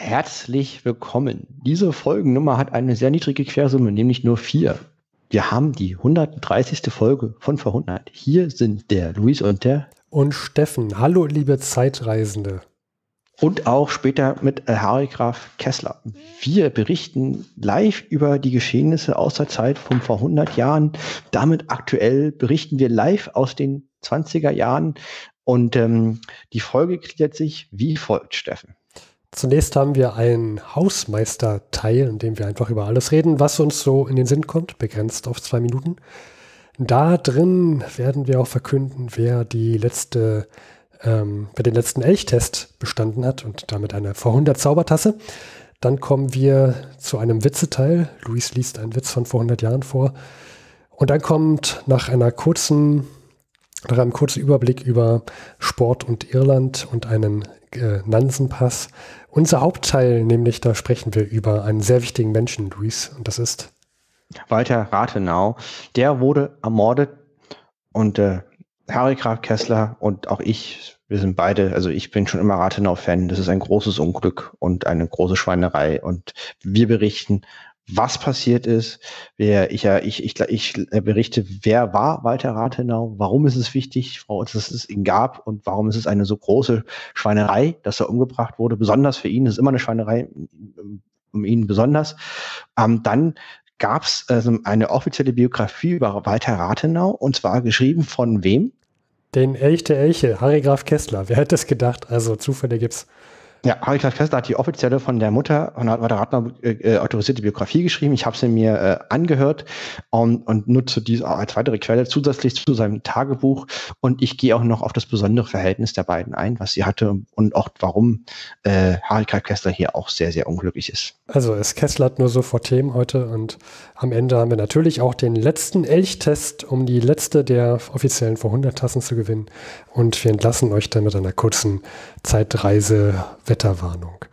Herzlich willkommen. Diese Folgennummer hat eine sehr niedrige Quersumme, nämlich nur 4. Wir haben die 130. Folge von vorHundert. Hier sind der Luis und der... Und Steffen. Hallo, liebe Zeitreisende. Und auch später mit Harry Graf Kessler. Wir berichten live über die Geschehnisse aus der Zeit von vor 100 Jahren. Damit aktuell berichten wir live aus den 20er Jahren. Und die Folge gliedert sich wie folgt, Steffen. Zunächst haben wir einen Hausmeisterteil, in dem wir einfach über alles reden, was uns so in den Sinn kommt, begrenzt auf 2 Minuten. Da drin werden wir auch verkünden, wer den letzten Elchtest bestanden hat und damit eine vorHundert-Zaubertasse. Dann kommen wir zu einem Witzeteil. Luis liest einen Witz von vor 100 Jahren vor. Und dann kommt nach einem kurzen Überblick über Sport und Irland und einen Nansenpass unser Hauptteil, nämlich da sprechen wir über einen sehr wichtigen Menschen, Luis, und das ist Walter Rathenau. Der wurde ermordet und Harry Graf Kessler und auch ich, wir sind beide, also ich bin schon immer Rathenau-Fan. Das ist ein großes Unglück und eine große Schweinerei und wir berichten, was passiert ist. Ich berichte, wer war Walter Rathenau, warum ist es wichtig, dass es ihn gab und warum ist es eine so große Schweinerei, dass er umgebracht wurde, besonders für ihn. Das ist immer eine Schweinerei, um ihn besonders. Dann gab es eine offizielle Biografie über Walter Rathenau und zwar geschrieben von wem? Den Elch der Elche, Harry Graf Kessler. Wer hätte es gedacht? Also Zufälle gibt's. Ja, Harry Graf Kessler hat die offizielle von der Mutter von Walter Rathenau autorisierte Biografie geschrieben. Ich habe sie mir angehört und nutze diese als weitere Quelle zusätzlich zu seinem Tagebuch. Und ich gehe auch noch auf das besondere Verhältnis der beiden ein, was sie hatte und auch warum Harry Graf Kessler hier auch sehr, sehr unglücklich ist. Also es kesslert nur so vor Themen heute. Und am Ende haben wir natürlich auch den letzten Elchtest, um die letzte der offiziellen vorHundert-Tassen zu gewinnen. Und wir entlassen euch dann mit einer kurzen Zeitreise Wetterwarnung.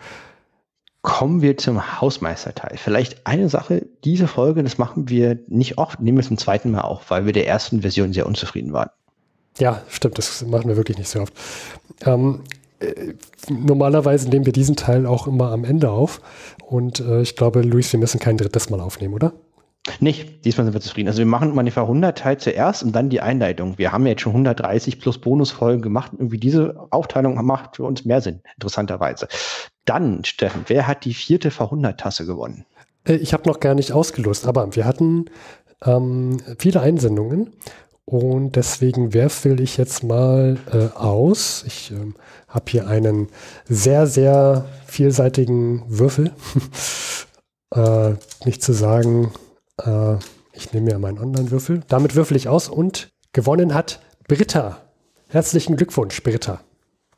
Kommen wir zum Hausmeisterteil. Vielleicht eine Sache, diese Folge, das machen wir nicht oft, nehmen wir es zum zweiten Mal auf, weil wir der ersten Version sehr unzufrieden waren. Ja, stimmt, das machen wir wirklich nicht so oft. Normalerweise nehmen wir diesen Teil auch immer am Ende auf und ich glaube, Luis, wir müssen kein drittes Mal aufnehmen, oder? Nicht, diesmal sind wir zufrieden. Also wir machen mal den vorHundert-Teil zuerst und dann die Einleitung. Wir haben ja jetzt schon 130 plus Bonusfolgen gemacht. Irgendwie diese Aufteilung macht für uns mehr Sinn, interessanterweise. Dann, Steffen, wer hat die 4. vorHundert-Tasse gewonnen? Ich habe noch gar nicht ausgelost, aber wir hatten viele Einsendungen und deswegen werfe ich jetzt mal aus. Ich habe hier einen sehr, sehr vielseitigen Würfel. Nicht zu sagen... Ich nehme mir meinen Online-Würfel. Damit würfel ich aus und gewonnen hat Britta. Herzlichen Glückwunsch, Britta.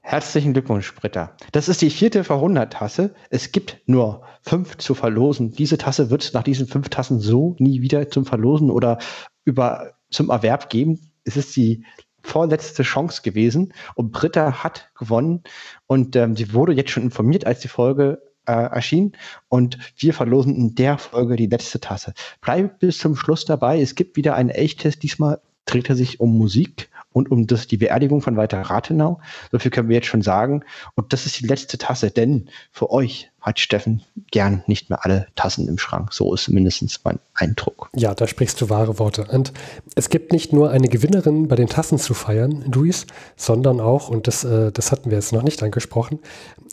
Herzlichen Glückwunsch, Britta. Das ist die 4. vorHundert-Tasse. Es gibt nur 5 zu verlosen. Diese Tasse wird es nach diesen 5 Tassen so nie wieder zum Verlosen oder zum Erwerb geben. Es ist die vorletzte Chance gewesen und Britta hat gewonnen und sie wurde jetzt schon informiert, als die Folge erschien und wir verlosen in der Folge die letzte Tasse. Bleibt bis zum Schluss dabei. Es gibt wieder einen Elchtest. Diesmal dreht er sich um Musik und um die Beerdigung von Walter Rathenau. So viel können wir jetzt schon sagen. Und das ist die letzte Tasse, denn für euch hat Steffen gern nicht mehr alle Tassen im Schrank. So ist mindestens mein Eindruck. Ja, da sprichst du wahre Worte. Und es gibt nicht nur eine Gewinnerin bei den Tassen zu feiern, Luis, sondern auch, und das hatten wir jetzt noch nicht angesprochen,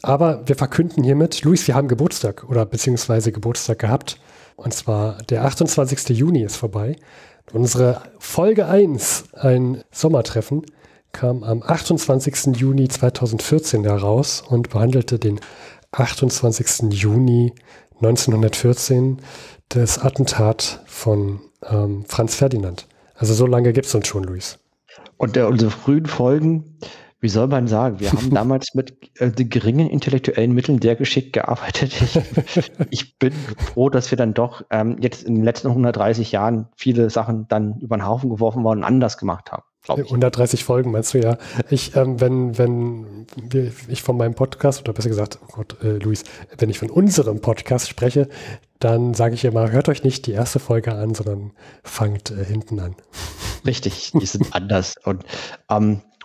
aber wir verkünden hiermit, Luis, wir haben Geburtstag oder beziehungsweise Geburtstag gehabt. Und zwar der 28. Juni ist vorbei. Unsere Folge 1, ein Sommertreffen, kam am 28. Juni 2014 heraus und behandelte den 28. Juni 1914 das Attentat von Franz Ferdinand. Also so lange gibt es uns schon, Luis. Und unsere frühen Folgen, wie soll man sagen, wir haben damals mit geringen intellektuellen Mitteln sehr geschickt gearbeitet. Ich bin froh, dass wir dann doch jetzt in den letzten 130 Jahren viele Sachen dann über den Haufen geworfen worden und anders gemacht haben. 130 Folgen meinst du ja. Ich, wenn ich von meinem Podcast, oder besser gesagt, oh Gott, Luis, wenn ich von unserem Podcast spreche, dann sage ich immer, hört euch nicht die erste Folge an, sondern fangt hinten an. Richtig, die sind anders. Und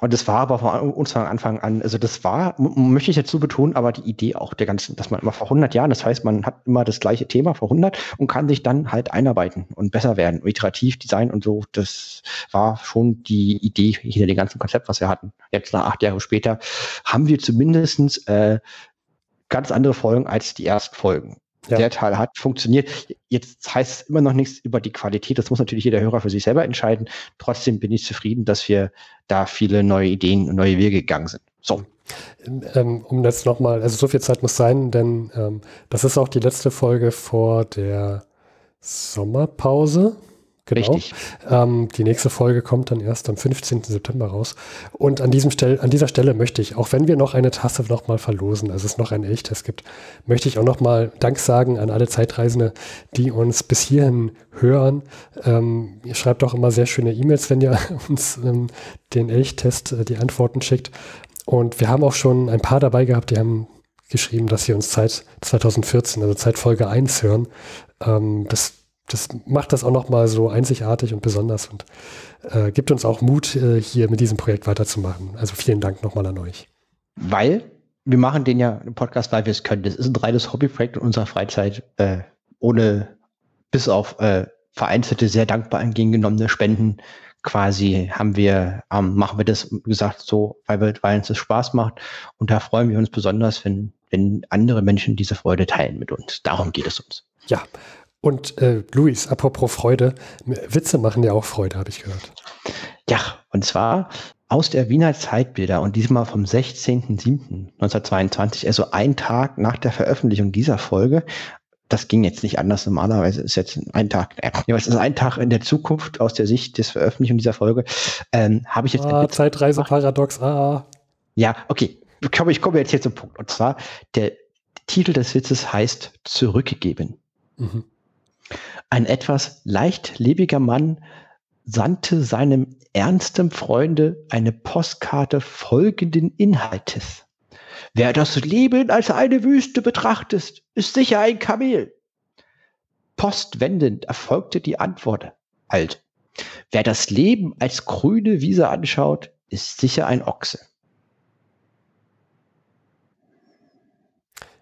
Und das war aber von Anfang an, also das war, möchte ich dazu betonen, aber die Idee auch der ganzen, dass man immer vor 100 Jahren, das heißt, man hat immer das gleiche Thema vor 100 und kann sich dann halt einarbeiten und besser werden, iterativ Design und so, das war schon die Idee hinter dem ganzen Konzept, was wir hatten. Jetzt nach 8 Jahre später haben wir zumindest ganz andere Folgen als die ersten Folgen. Ja. Der Teil hat funktioniert. Jetzt heißt es immer noch nichts über die Qualität. Das muss natürlich jeder Hörer für sich selber entscheiden. Trotzdem bin ich zufrieden, dass wir da viele neue Ideen und neue Wege gegangen sind. So. Um das nochmal, also so viel Zeit muss sein, denn das ist auch die letzte Folge vor der Sommerpause. Genau. Richtig. Die nächste Folge kommt dann erst am 15. September raus. Und an dieser Stelle möchte ich, auch wenn wir noch eine Tasse nochmal verlosen, also es noch einen Elchtest gibt, möchte ich auch nochmal Dank sagen an alle Zeitreisende, die uns bis hierhin hören. Ihr schreibt auch immer sehr schöne E-Mails, wenn ihr uns den Elchtest die Antworten schickt. Und wir haben auch schon ein paar dabei gehabt, die haben geschrieben, dass sie uns seit 2014, also seit Folge 1 hören. Das macht das auch nochmal so einzigartig und besonders und gibt uns auch Mut, hier mit diesem Projekt weiterzumachen. Also vielen Dank nochmal an euch. Weil wir machen den ja im Podcast, weil wir es können. Das ist ein reines Hobbyprojekt in unserer Freizeit, ohne bis auf vereinzelte, sehr dankbar entgegengenommene Spenden. Quasi haben wir, machen wir das, wie gesagt, so, weil uns das Spaß macht. Und da freuen wir uns besonders, wenn andere Menschen diese Freude teilen mit uns. Darum geht es uns. Ja. Und Luis, apropos Freude, Witze machen ja auch Freude, habe ich gehört. Ja, und zwar aus der Wiener Zeitbilder und diesmal vom 16.07.1922, also ein Tag nach der Veröffentlichung dieser Folge. Das ging jetzt nicht anders, normalerweise ist jetzt ein Tag in der Zukunft aus der Sicht des Veröffentlichung dieser Folge. Habe ich jetzt Zeitreise-Paradox, Ja, okay, ich komme jetzt hier zum Punkt. Und zwar, der Titel des Witzes heißt Zurückgegeben. Mhm. Ein etwas leichtlebiger Mann sandte seinem ernsten Freunde eine Postkarte folgenden Inhaltes. Wer das Leben als eine Wüste betrachtet, ist sicher ein Kamel. Postwendend erfolgte die Antwort. Halt. Wer das Leben als grüne Wiese anschaut, ist sicher ein Ochse.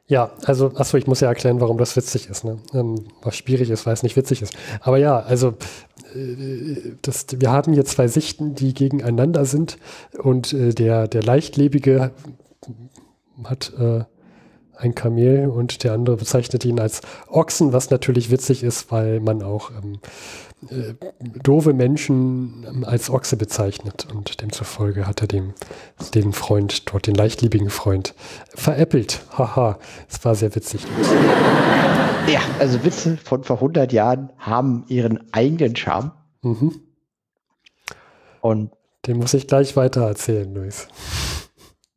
Ja, also, achso, ich muss ja erklären, warum das witzig ist, ne? Was schwierig ist, weil es nicht witzig ist. Aber ja, also, wir haben hier zwei Sichten, die gegeneinander sind und der Leichtlebige hat ein Kamel und der andere bezeichnet ihn als Ochsen, was natürlich witzig ist, weil man auch doofe Menschen als Ochse bezeichnet und demzufolge hat er den Freund dort, den leichtliebigen Freund, veräppelt. Haha, es war sehr witzig. Ja, also Witze von vor 100 Jahren haben ihren eigenen Charme. Mhm. Und den muss ich gleich weiter erzählen, Luis.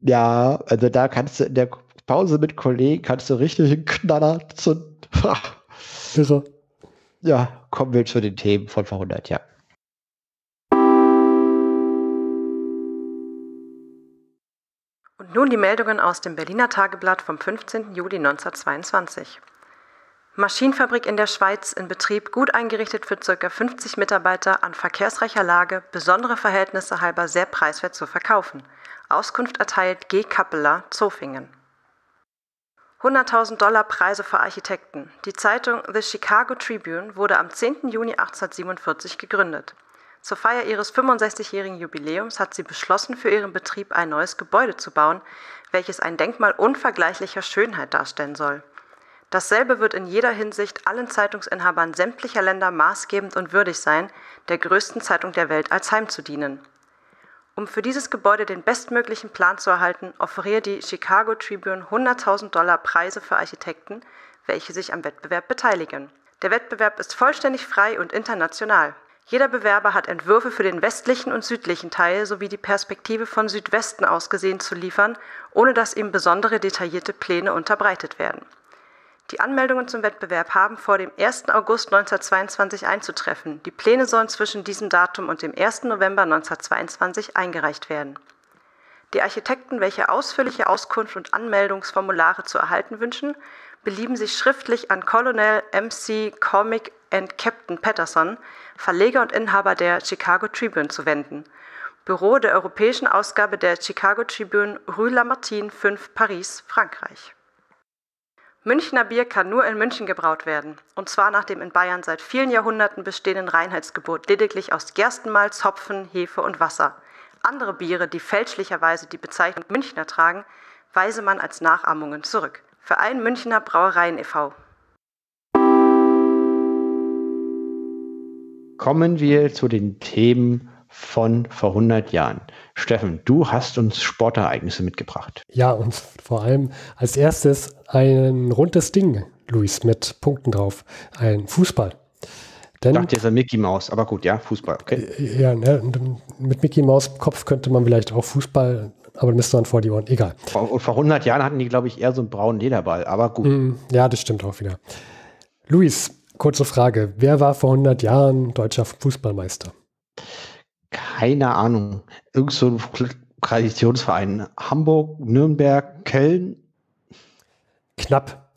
Ja, also da kannst du in der Pause mit Kollegen richtig einen Knaller zünden. Irre. Ja, kommen wir zu den Themen von vor 100 Jahren. Und nun die Meldungen aus dem Berliner Tageblatt vom 15. Juli 1922. Maschinenfabrik in der Schweiz in Betrieb, gut eingerichtet für ca. 50 Mitarbeiter, an verkehrsreicher Lage, besondere Verhältnisse halber sehr preiswert zu verkaufen. Auskunft erteilt G. Kappeler, Zofingen. 100.000 Dollar Preise für Architekten. Die Zeitung The Chicago Tribune wurde am 10. Juni 1847 gegründet. Zur Feier ihres 65-jährigen Jubiläums hat sie beschlossen, für ihren Betrieb ein neues Gebäude zu bauen, welches ein Denkmal unvergleichlicher Schönheit darstellen soll. Dasselbe wird in jeder Hinsicht allen Zeitungsinhabern sämtlicher Länder maßgebend und würdig sein, der größten Zeitung der Welt als Heim zu dienen. Um für dieses Gebäude den bestmöglichen Plan zu erhalten, offeriert die Chicago Tribune 100.000 Dollar Preise für Architekten, welche sich am Wettbewerb beteiligen. Der Wettbewerb ist vollständig frei und international. Jeder Bewerber hat Entwürfe für den westlichen und südlichen Teil sowie die Perspektive von Südwesten aus gesehen zu liefern, ohne dass ihm besondere detaillierte Pläne unterbreitet werden. Die Anmeldungen zum Wettbewerb haben vor dem 1. August 1922 einzutreffen. Die Pläne sollen zwischen diesem Datum und dem 1. November 1922 eingereicht werden. Die Architekten, welche ausführliche Auskunft und Anmeldungsformulare zu erhalten wünschen, belieben sich schriftlich an Colonel MC Cormick and Captain Patterson, Verleger und Inhaber der Chicago Tribune, zu wenden. Büro der europäischen Ausgabe der Chicago Tribune, Rue Lamartine 5, Paris, Frankreich. Münchner Bier kann nur in München gebraut werden, und zwar nach dem in Bayern seit vielen Jahrhunderten bestehenden Reinheitsgebot lediglich aus Gerstenmalz, Hopfen, Hefe und Wasser. Andere Biere, die fälschlicherweise die Bezeichnung Münchner tragen, weise man als Nachahmungen zurück. Verein Münchner Brauereien e.V. Kommen wir zu den Themen von vor 100 Jahren. Steffen, du hast uns Sportereignisse mitgebracht. Ja, und vor allem als erstes ein rundes Ding, Luis, mit Punkten drauf. Ein Fußball. Ich dachte, jetzt ein Mickey Mouse, aber gut, ja, Fußball, okay. Ja, ne, mit Mickey Mouse Kopf könnte man vielleicht auch Fußball, aber müsste man vor die Ohren, egal. Und vor 100 Jahren hatten die, glaube ich, eher so einen braunen Lederball, aber gut. Ja, das stimmt auch wieder. Luis, kurze Frage, wer war vor 100 Jahren deutscher Fußballmeister? Keine Ahnung, irgend so ein Traditionsverein. Hamburg, Nürnberg, Köln? Knapp.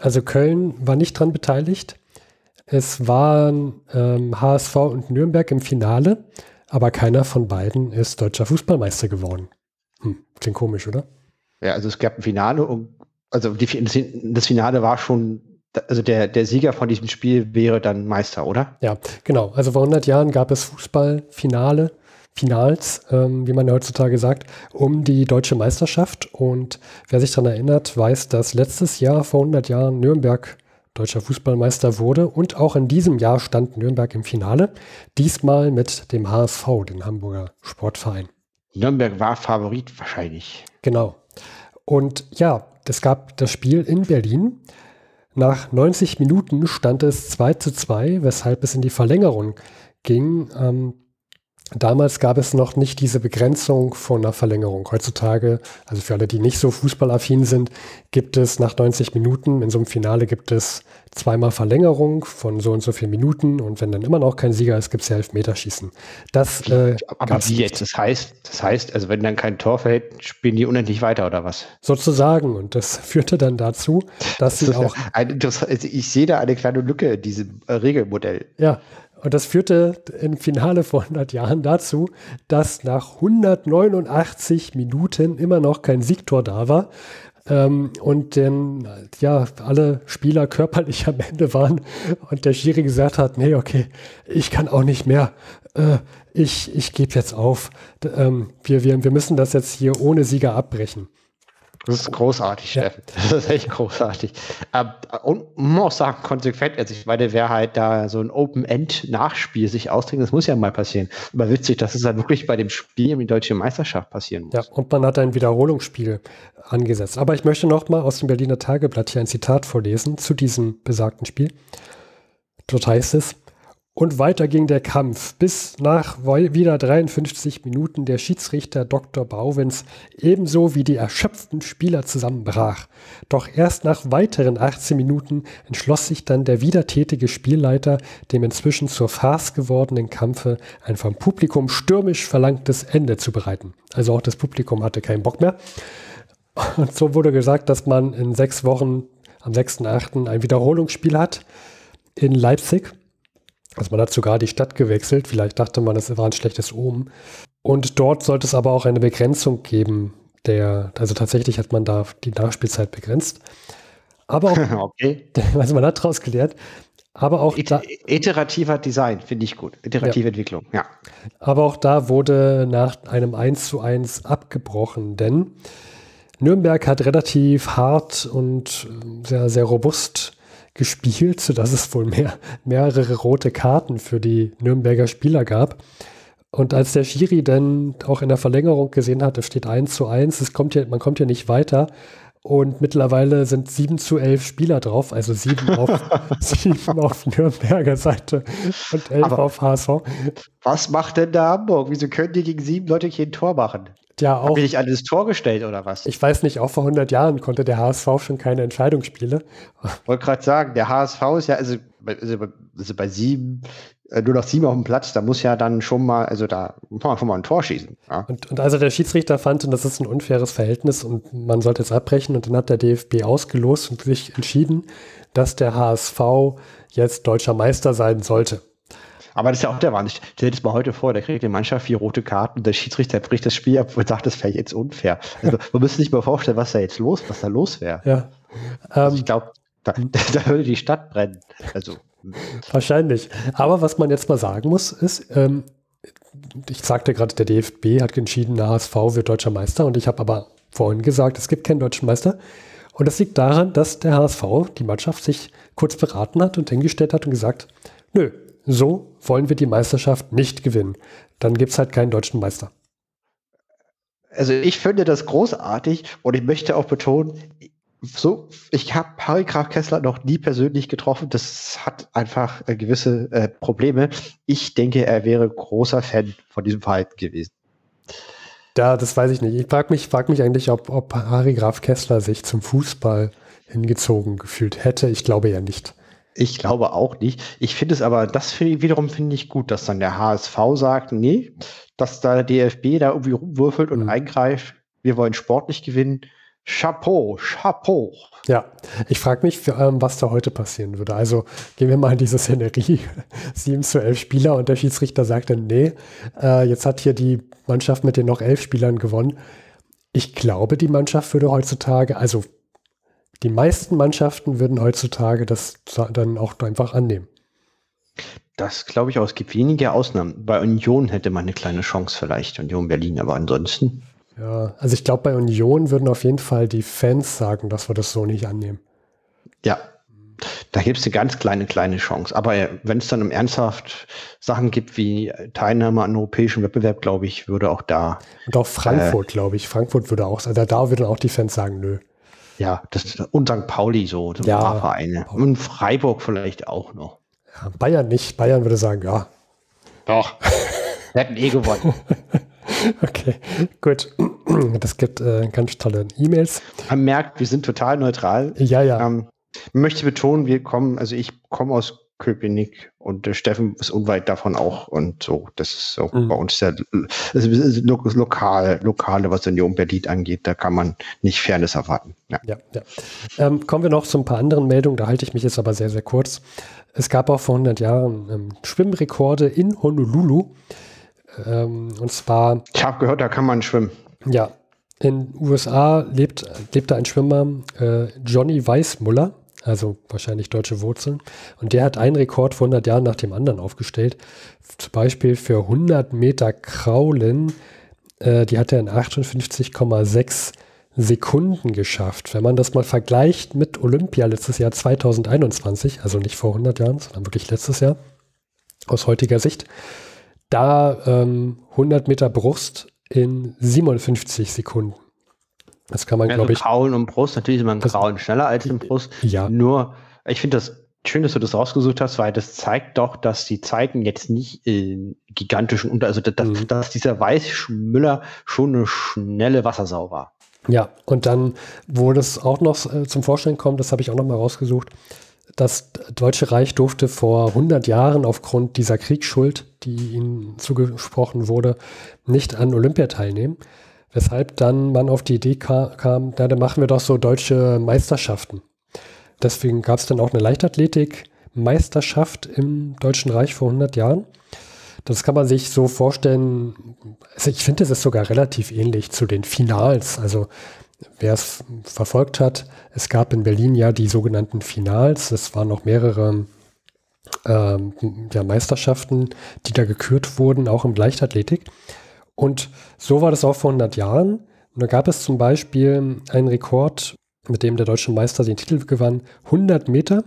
Also Köln war nicht dran beteiligt. Es waren HSV und Nürnberg im Finale, aber keiner von beiden ist deutscher Fußballmeister geworden. Klingt komisch, oder? Ja, also es gab ein Finale, das Finale war schon, also der Sieger von diesem Spiel wäre dann Meister, oder? Ja, genau. Also vor 100 Jahren gab es Fußballfinals, wie man ja heutzutage sagt, um die deutsche Meisterschaft. Und wer sich daran erinnert, weiß, dass letztes Jahr vor 100 Jahren Nürnberg deutscher Fußballmeister wurde, und auch in diesem Jahr stand Nürnberg im Finale, diesmal mit dem HSV, dem Hamburger Sportverein. Nürnberg war Favorit wahrscheinlich. Genau. Und ja, es gab das Spiel in Berlin. Nach 90 Minuten stand es 2:2, weshalb es in die Verlängerung ging. Damals gab es noch nicht diese Begrenzung von einer Verlängerung. Heutzutage, also für alle, die nicht so fußballaffin sind, gibt es nach 90 Minuten, in so einem Finale gibt es zweimal Verlängerung von so und so vielen Minuten, und wenn dann immer noch kein Sieger ist, gibt es ja Elfmeterschießen. Das, aber wie jetzt? Das heißt, also wenn dann kein Tor fällt, spielen die unendlich weiter oder was? Sozusagen, und das führte dann dazu, dass sie auch... Ich sehe da eine kleine Lücke in diesem Regelmodell. Ja. Und das führte im Finale vor 100 Jahren dazu, dass nach 189 Minuten immer noch kein Siegtor da war, und dann ja alle Spieler körperlich am Ende waren und der Schiri gesagt hat, nee, okay, ich kann auch nicht mehr, ich gebe jetzt auf, wir müssen das jetzt hier ohne Sieger abbrechen. Das ist großartig, Steffen. Ja. Das ist echt großartig. Und man muss auch sagen, konsequent. Also ich meine, wer halt da so ein Open-End-Nachspiel sich ausdenkt, das muss ja mal passieren. Aber witzig, dass es dann wirklich bei dem Spiel um die deutsche Meisterschaft passieren muss. Ja, und man hat ein Wiederholungsspiel angesetzt. Aber ich möchte noch mal aus dem Berliner Tageblatt hier ein Zitat vorlesen zu diesem besagten Spiel. Dort heißt es: Und weiter ging der Kampf, bis nach wieder 53 Minuten der Schiedsrichter Dr. Bauwens ebenso wie die erschöpften Spieler zusammenbrach. Doch erst nach weiteren 18 Minuten entschloss sich dann der wiedertätige Spielleiter, dem inzwischen zur Farce gewordenen Kampfe ein vom Publikum stürmisch verlangtes Ende zu bereiten. Also auch das Publikum hatte keinen Bock mehr. Und so wurde gesagt, dass man in 6 Wochen am 6.8. ein Wiederholungsspiel hat in Leipzig. Also man hat sogar die Stadt gewechselt, vielleicht dachte man, das war ein schlechtes Omen. Und dort sollte es aber auch eine Begrenzung geben, also tatsächlich hat man da die Nachspielzeit begrenzt. Aber auch, okay. Also man hat daraus gelernt, aber auch da, iterativer Design, finde ich gut, iterative Entwicklung, ja. Aber auch da wurde nach einem 1:1 abgebrochen, denn Nürnberg hat relativ hart und sehr, sehr robust gespielt, sodass es wohl mehrere rote Karten für die Nürnberger Spieler gab. Und als der Schiri dann auch in der Verlängerung gesehen hat, es steht 1:1, man kommt ja nicht weiter. Und mittlerweile sind 7:11 Spieler drauf, also 7 auf Nürnberger Seite und 11 auf HSV. Was macht denn da Hamburg? Wieso können die gegen 7 Leute kein Tor machen? Ja, auch. Haben die nicht an das Tor gestellt oder was? Ich weiß nicht, auch vor 100 Jahren konnte der HSV schon keine Entscheidungsspiele. Ich wollte gerade sagen, der HSV ist ja, also bei 7, nur noch 7 auf dem Platz, da muss ja dann schon mal, also da kann man schon mal ein Tor schießen. Ja. Und also der Schiedsrichter fand, das ist ein unfaires Verhältnis und man sollte es abbrechen, und dann hat der DFB ausgelost und sich entschieden, dass der HSV jetzt deutscher Meister sein sollte. Aber das ist ja auch der Wahnsinn. Stell dir das mal heute vor, der kriegt die Mannschaft 4 rote Karten, der Schiedsrichter bricht das Spiel ab und sagt, das wäre jetzt unfair. Also man müsste sich mal vorstellen, was da los wäre. Ja. Also ich glaube, da würde die Stadt brennen. Also. Wahrscheinlich. Aber was man jetzt mal sagen muss, ist, ich sagte gerade, der DFB hat entschieden, der HSV wird deutscher Meister, und ich habe aber vorhin gesagt, es gibt keinen deutschen Meister. Und das liegt daran, dass der HSV, die Mannschaft, sich kurz beraten hat und hingestellt hat und gesagt, nö, so wollen wir die Meisterschaft nicht gewinnen. Dann gibt es halt keinen deutschen Meister. Also ich finde das großartig, und ich möchte auch betonen, so, ich habe Harry Graf Kessler noch nie persönlich getroffen. Das hat einfach gewisse Probleme. Ich denke, er wäre großer Fan von diesem Verhalten gewesen. Ja, das weiß ich nicht. Ich frag mich eigentlich, ob Harry Graf Kessler sich zum Fußball hingezogen gefühlt hätte. Ich glaube ja nicht. Ich glaube auch nicht. Ich finde es aber, wiederum finde ich gut, dass dann der HSV sagt, nee, dass da der DFB da irgendwie rumwürfelt und eingreift. Wir wollen sportlich gewinnen. Chapeau, Chapeau. Ja, ich frage mich, was da heute passieren würde. Also gehen wir mal in diese Szenerie, 7:11 Spieler, und der Schiedsrichter sagt dann, nee, jetzt hat hier die Mannschaft mit den noch 11 Spielern gewonnen. Ich glaube, die Mannschaft würde heutzutage, also die meisten Mannschaften würden heutzutage das dann auch einfach annehmen. Das glaube ich auch. Es gibt wenige Ausnahmen. Bei Union hätte man eine kleine Chance vielleicht, Union Berlin, aber ansonsten... Ja, also ich glaube, bei Union würden auf jeden Fall die Fans sagen, dass wir das so nicht annehmen. Ja, da gibt es eine ganz kleine Chance. Aber wenn es dann um ernsthaft Sachen gibt wie Teilnahme an europäischem Wettbewerb, glaube ich, würde auch da... Und auch Frankfurt, glaube ich. Frankfurt würde auch, also da würden auch die Fans sagen, nö. Ja, das, und St. Pauli so ja, ein paar Vereine. Und Freiburg vielleicht auch noch. Ja, Bayern nicht. Bayern würde sagen, ja. Doch, wir hätten eh gewonnen. Okay, gut. Das gibt ganz tolle E-Mails. Man merkt, wir sind total neutral. Ja, ja. Ich möchte betonen, ich komme aus Köpenick, und der Steffen ist unweit davon auch, und so. Das ist so bei uns lokale, was Union Berlin angeht, da kann man nicht Fairness erwarten. Ja. Ja, ja. Kommen wir noch zu ein paar anderen Meldungen, da halte ich mich jetzt aber sehr, sehr kurz. Es gab auch vor 100 Jahren Schwimmrekorde in Honolulu. Und zwar... Ich habe gehört, da kann man schwimmen. Ja, in den USA lebte ein Schwimmer, Johnny Weissmuller, also wahrscheinlich deutsche Wurzeln. Und der hat einen Rekord vor 100 Jahren nach dem anderen aufgestellt. Zum Beispiel für 100 Meter Kraulen, die hat er in 58,6 Sekunden geschafft. Wenn man das mal vergleicht mit Olympia letztes Jahr 2021, also nicht vor 100 Jahren, sondern wirklich letztes Jahr, aus heutiger Sicht, da 100 Meter Brust in 57 Sekunden. Das kann man, glaube ich... Kraulen und Brust, natürlich ist man Kraulen schneller als im Brust. Ja. Nur, ich finde das schön, dass du das rausgesucht hast, weil das zeigt doch, dass die Zeiten jetzt nicht gigantischen... Also, dass dieser Weissmuller schon eine schnelle Wassersau war. Ja, und dann, wo das auch noch zum Vorschein kommt, das habe ich auch noch mal rausgesucht, das Deutsche Reich durfte vor 100 Jahren aufgrund dieser Kriegsschuld, die ihnen zugesprochen wurde, nicht an Olympia teilnehmen. Weshalb dann man auf die Idee kam, na, dann machen wir doch so deutsche Meisterschaften. Deswegen gab es dann auch eine Leichtathletik-Meisterschaft im Deutschen Reich vor 100 Jahren. Das kann man sich so vorstellen, also ich finde, es ist sogar relativ ähnlich zu den Finals, also wer es verfolgt hat, es gab in Berlin ja die sogenannten Finals. Es waren noch mehrere Meisterschaften, die da gekürt wurden, auch im Leichtathletik. Und so war das auch vor 100 Jahren. Und da gab es zum Beispiel einen Rekord, mit dem der deutsche Meister den Titel gewann, 100 Meter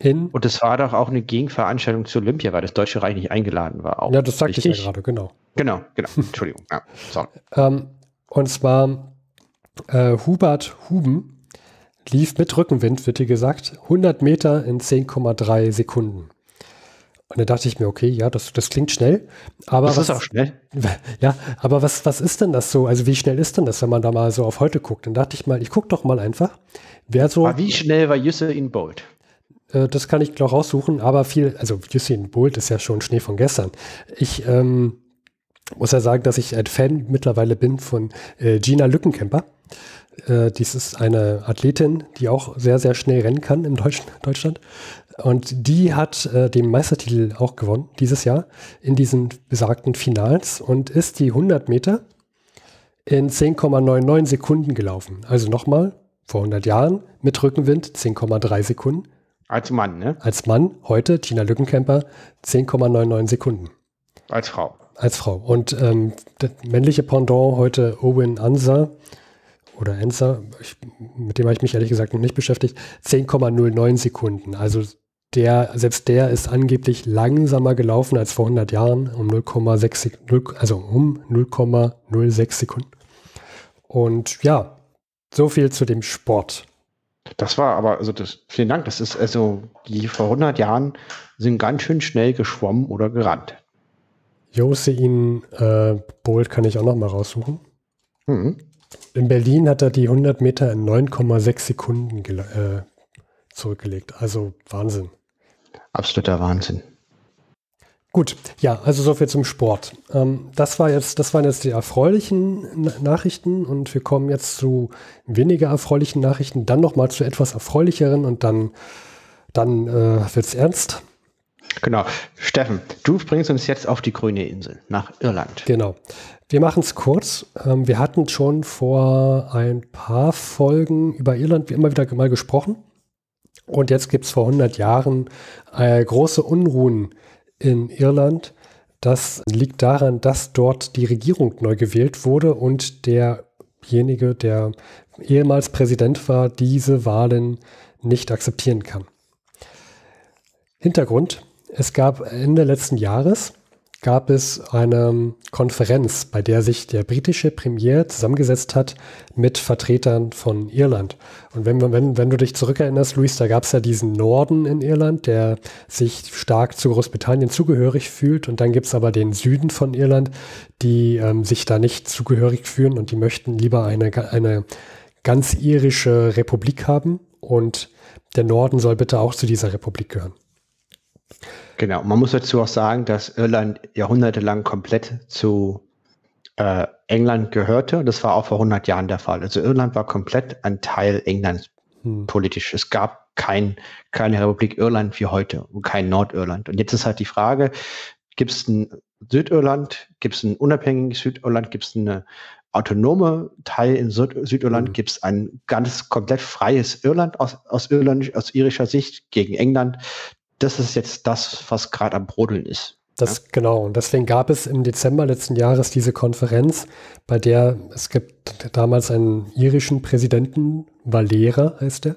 in... Und das war doch auch eine Gegenveranstaltung zu Olympia, weil das Deutsche Reich nicht eingeladen war. Auch. Ja, das sagte ich ja gerade, genau. Genau. Entschuldigung. Ja, sorry. Und zwar... Hubert Huben lief mit Rückenwind, wird hier gesagt, 100 Meter in 10,3 Sekunden. Und da dachte ich mir, okay, ja, das klingt schnell. Aber das ist auch schnell. Ja, aber was ist denn das so? Also wie schnell ist denn das, wenn man da mal so auf heute guckt? Dann dachte ich mal, ich gucke doch mal einfach. Wer so, aber wie schnell war Usain Bolt? Das kann ich noch raussuchen, aber Usain Bolt ist ja schon Schnee von gestern. Ich muss ja sagen, dass ich ein Fan mittlerweile bin von Gina Lückenkemper. Dies ist eine Athletin, die auch sehr, sehr schnell rennen kann im Deutschland. Und die hat den Meistertitel auch gewonnen dieses Jahr in diesen besagten Finals und ist die 100 Meter in 10,99 Sekunden gelaufen. Also nochmal, vor 100 Jahren mit Rückenwind 10,3 Sekunden. Als Mann, ne? Als Mann, heute Gina Lückenkemper 10,99 Sekunden. Als Frau. Als Frau. Und das männliche Pendant heute Owen Ansa oder Ansa, mit dem habe ich mich ehrlich gesagt noch nicht beschäftigt, 10,09 Sekunden. Also selbst der ist angeblich langsamer gelaufen als vor 100 Jahren um 0,06 Sekunden. Und ja, so viel zu dem Sport. Das war aber, also das, vielen Dank, das ist also, die vor 100 Jahren sind ganz schön schnell geschwommen oder gerannt. Usain Bolt kann ich auch noch mal raussuchen. Mhm. In Berlin hat er die 100 Meter in 9,6 Sekunden zurückgelegt. Also Wahnsinn. Absoluter Wahnsinn. Gut, ja, also soviel zum Sport. Das waren jetzt die erfreulichen Nachrichten und wir kommen jetzt zu weniger erfreulichen Nachrichten, dann nochmal zu etwas erfreulicheren und dann wird's ernst. Genau. Steffen, du bringst uns jetzt auf die grüne Insel, nach Irland. Genau. Wir machen es kurz. Wir hatten schon vor ein paar Folgen über Irland wie immer wieder mal gesprochen und jetzt gibt es vor 100 Jahren große Unruhen in Irland. Das liegt daran, dass dort die Regierung neu gewählt wurde und derjenige, der ehemals Präsident war, diese Wahlen nicht akzeptieren kann. Hintergrund: Es gab Ende letzten Jahres eine Konferenz, bei der sich der britische Premier zusammengesetzt hat mit Vertretern von Irland. Und wenn du dich zurückerinnerst, Luis, da gab es ja diesen Norden in Irland, der sich stark zu Großbritannien zugehörig fühlt. Und dann gibt es aber den Süden von Irland, die sich da nicht zugehörig fühlen und die möchten lieber eine ganz irische Republik haben. Und der Norden soll bitte auch zu dieser Republik gehören. Genau, man muss dazu auch sagen, dass Irland jahrhundertelang komplett zu England gehörte. Das war auch vor 100 Jahren der Fall. Also Irland war komplett ein Teil Englands politisch. Es gab keine Republik Irland wie heute und kein Nordirland. Und jetzt ist halt die Frage, gibt es ein Südirland, gibt es ein unabhängiges Südirland, gibt es eine autonome Teil in Südirland, gibt es ein ganz komplett freies Irland aus irischer Sicht gegen England. Das ist jetzt das, was gerade am Brodeln ist. Das, ja? Genau, und deswegen gab es im Dezember letzten Jahres diese Konferenz, bei der es gibt damals einen irischen Präsidenten, Valera heißt er,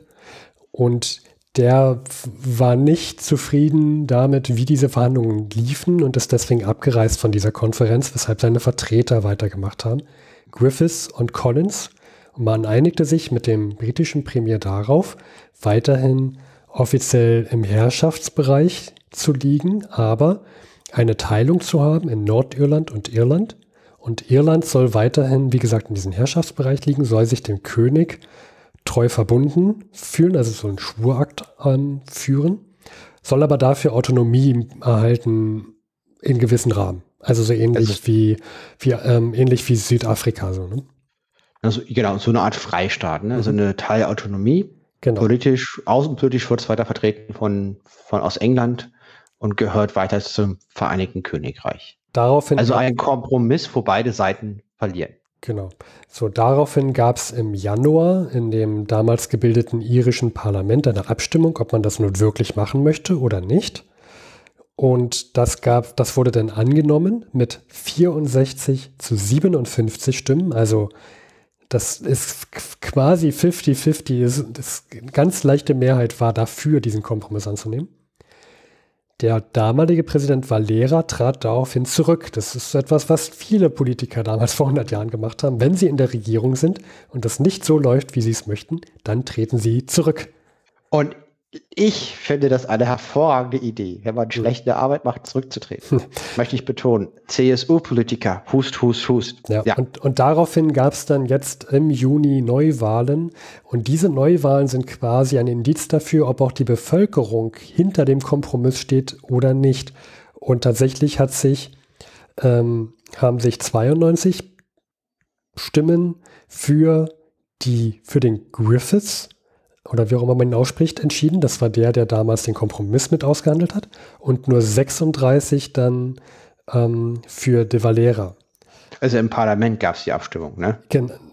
und der war nicht zufrieden damit, wie diese Verhandlungen liefen und ist deswegen abgereist von dieser Konferenz, weshalb seine Vertreter weitergemacht haben, Griffiths und Collins. Und man einigte sich mit dem britischen Premier darauf, weiterhin offiziell im Herrschaftsbereich zu liegen, aber eine Teilung zu haben in Nordirland und Irland. Und Irland soll weiterhin, wie gesagt, in diesem Herrschaftsbereich liegen, soll sich dem König treu verbunden fühlen, also so einen Schwurakt anführen, soll aber dafür Autonomie erhalten in gewissen Rahmen. Also so ähnlich wie Südafrika. So, ne? Also, genau, so eine Art Freistaat, ne? Also eine Teilautonomie. Genau. Politisch, außenpolitisch wird es weiter vertreten aus England und gehört weiter zum Vereinigten Königreich. Daraufhin also ein Kompromiss, wo beide Seiten verlieren. Genau. So, daraufhin gab es im Januar in dem damals gebildeten irischen Parlament eine Abstimmung, ob man das nun wirklich machen möchte oder nicht. Und das wurde dann angenommen mit 64 zu 57 Stimmen, also das ist quasi 50-50, eine ganz leichte Mehrheit war dafür, diesen Kompromiss anzunehmen. Der damalige Präsident Valera trat daraufhin zurück. Das ist etwas, was viele Politiker damals vor 100 Jahren gemacht haben. Wenn sie in der Regierung sind und das nicht so läuft, wie sie es möchten, dann treten sie zurück. Und ich finde das eine hervorragende Idee, wenn man schlechte Arbeit macht, zurückzutreten. Möchte ich betonen. CSU-Politiker, Hust, Hust, Hust. Ja, ja. Und daraufhin gab es dann jetzt im Juni Neuwahlen. Und diese Neuwahlen sind quasi ein Indiz dafür, ob auch die Bevölkerung hinter dem Kompromiss steht oder nicht. Und tatsächlich haben sich 92 Stimmen für die für den Griffiths, oder wie auch immer man ihn ausspricht, entschieden. Das war der, der damals den Kompromiss mit ausgehandelt hat. Und nur 36 dann für de Valera. Also im Parlament gab es die Abstimmung, ne?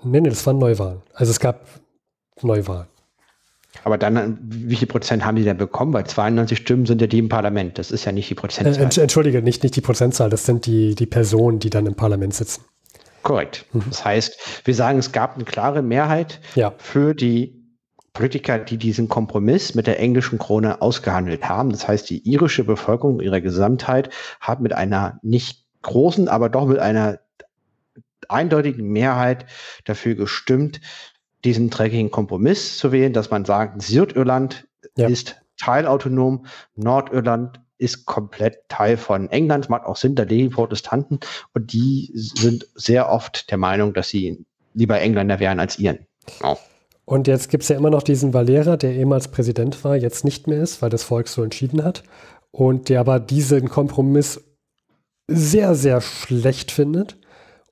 Nee, das waren Neuwahlen. Also es gab Neuwahlen. Aber dann, wie viel Prozent haben die denn bekommen? Weil 92 Stimmen sind ja die im Parlament. Das ist ja nicht die Prozentzahl. Entschuldige, nicht die Prozentzahl. Das sind die Personen, die dann im Parlament sitzen. Korrekt. Mhm. Das heißt, wir sagen, es gab eine klare Mehrheit für die Politiker, die diesen Kompromiss mit der englischen Krone ausgehandelt haben. Das heißt, die irische Bevölkerung in ihrer Gesamtheit hat mit einer nicht großen, aber doch mit einer eindeutigen Mehrheit dafür gestimmt, diesen dreckigen Kompromiss zu wählen, dass man sagt, Südirland ist teilautonom, Nordirland ist komplett Teil von England, macht auch Sinn, da leben Protestanten und die sind sehr oft der Meinung, dass sie lieber Engländer wären als Iren. Genau. Und jetzt gibt es ja immer noch diesen Valera, der ehemals Präsident war, jetzt nicht mehr ist, weil das Volk so entschieden hat. Und der aber diesen Kompromiss sehr, sehr schlecht findet.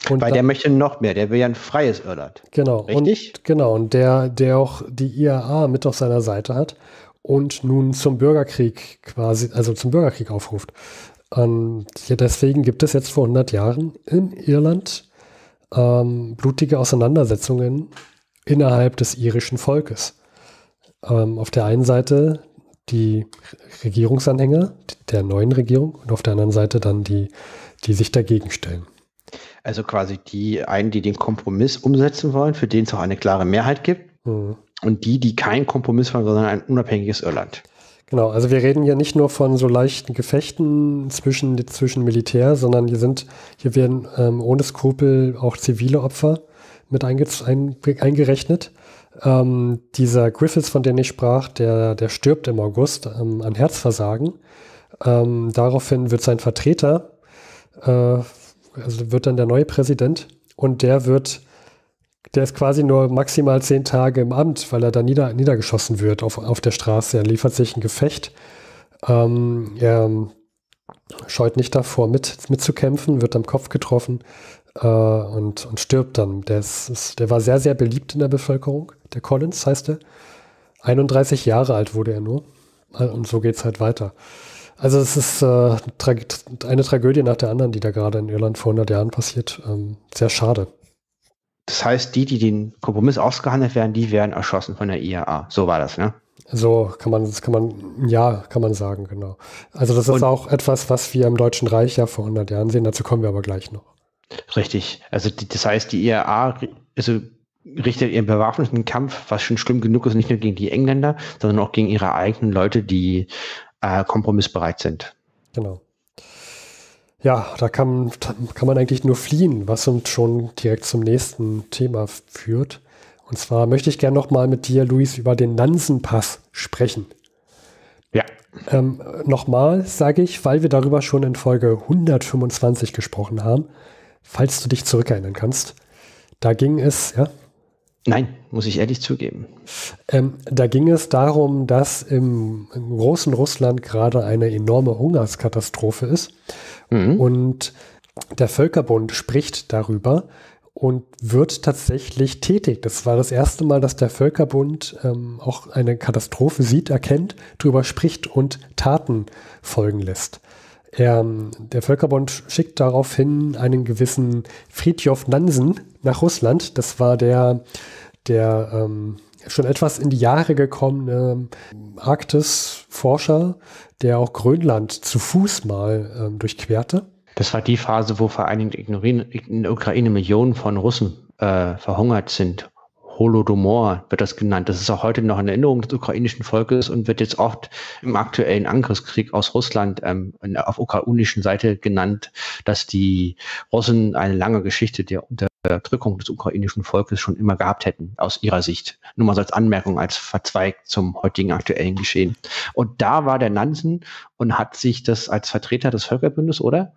Und weil der möchte noch mehr, der will ja ein freies Irland. Genau. Richtig? Und der auch die IAA mit auf seiner Seite hat und nun zum Bürgerkrieg quasi, also zum Bürgerkrieg aufruft. Und deswegen gibt es jetzt vor 100 Jahren in Irland blutige Auseinandersetzungen innerhalb des irischen Volkes. Auf der einen Seite die Regierungsanhänger der neuen Regierung und auf der anderen Seite dann die sich dagegen stellen. Also quasi die einen, die den Kompromiss umsetzen wollen, für den es auch eine klare Mehrheit gibt und die keinen Kompromiss wollen, sondern ein unabhängiges Irland. Genau, also wir reden hier nicht nur von so leichten Gefechten zwischen Militär, sondern hier werden ohne Skrupel auch zivile Opfer mit eingerechnet. Dieser Griffiths, von dem ich sprach, der stirbt im August an Herzversagen. Daraufhin wird sein Vertreter, also wird dann der neue Präsident und der ist quasi nur maximal 10 Tage im Amt, weil er dann niedergeschossen wird auf der Straße. Er liefert sich ein Gefecht. Er scheut nicht davor, mitzukämpfen, wird am Kopf getroffen. Und stirbt dann. Der war sehr, sehr beliebt in der Bevölkerung. Der Collins heißt er. 31 Jahre alt wurde er nur. Und so geht es halt weiter. Also es ist eine Tragödie nach der anderen, die da gerade in Irland vor 100 Jahren passiert. Sehr schade. Das heißt, die den Kompromiss ausgehandelt werden, die werden erschossen von der IAA. So war das, ne? So kann man sagen, genau. Also das ist auch etwas, was wir im Deutschen Reich ja vor 100 Jahren sehen. Dazu kommen wir aber gleich noch. Richtig. Also das heißt, die IAA richtet ihren bewaffneten Kampf, was schon schlimm genug ist, nicht nur gegen die Engländer, sondern auch gegen ihre eigenen Leute, die kompromissbereit sind. Genau. Ja, da kann man eigentlich nur fliehen, was uns schon direkt zum nächsten Thema führt. Und zwar möchte ich gerne nochmal mit dir, Luis, über den Nansenpass sprechen. Ja. Nochmal sage ich, weil wir darüber schon in Folge 125 gesprochen haben. Falls du dich zurückerinnern kannst, da ging es, ja? Nein, muss ich ehrlich zugeben. Da ging es darum, dass im großen Russland gerade eine enorme Hungerskatastrophe ist. Mhm. Und der Völkerbund spricht darüber und wird tatsächlich tätig. Das war das erste Mal, dass der Völkerbund auch eine Katastrophe sieht, erkennt, darüber spricht und Taten folgen lässt. Der Völkerbund schickt daraufhin einen gewissen Fridtjof Nansen nach Russland. Das war der schon etwas in die Jahre gekommene Arktisforscher, der auch Grönland zu Fuß mal durchquerte. Das war die Phase, wo vereinigt in der Ukraine Millionen von Russen verhungert sind. Holodomor wird das genannt. Das ist auch heute noch eine Erinnerung des ukrainischen Volkes und wird jetzt oft im aktuellen Angriffskrieg aus Russland auf ukrainischen Seite genannt, dass die Russen eine lange Geschichte der Unterdrückung des ukrainischen Volkes schon immer gehabt hätten, aus ihrer Sicht. Nur mal so als Anmerkung, als verzweigt zum heutigen aktuellen Geschehen. Und da war der Nansen und hat sich das als Vertreter des Völkerbundes, oder?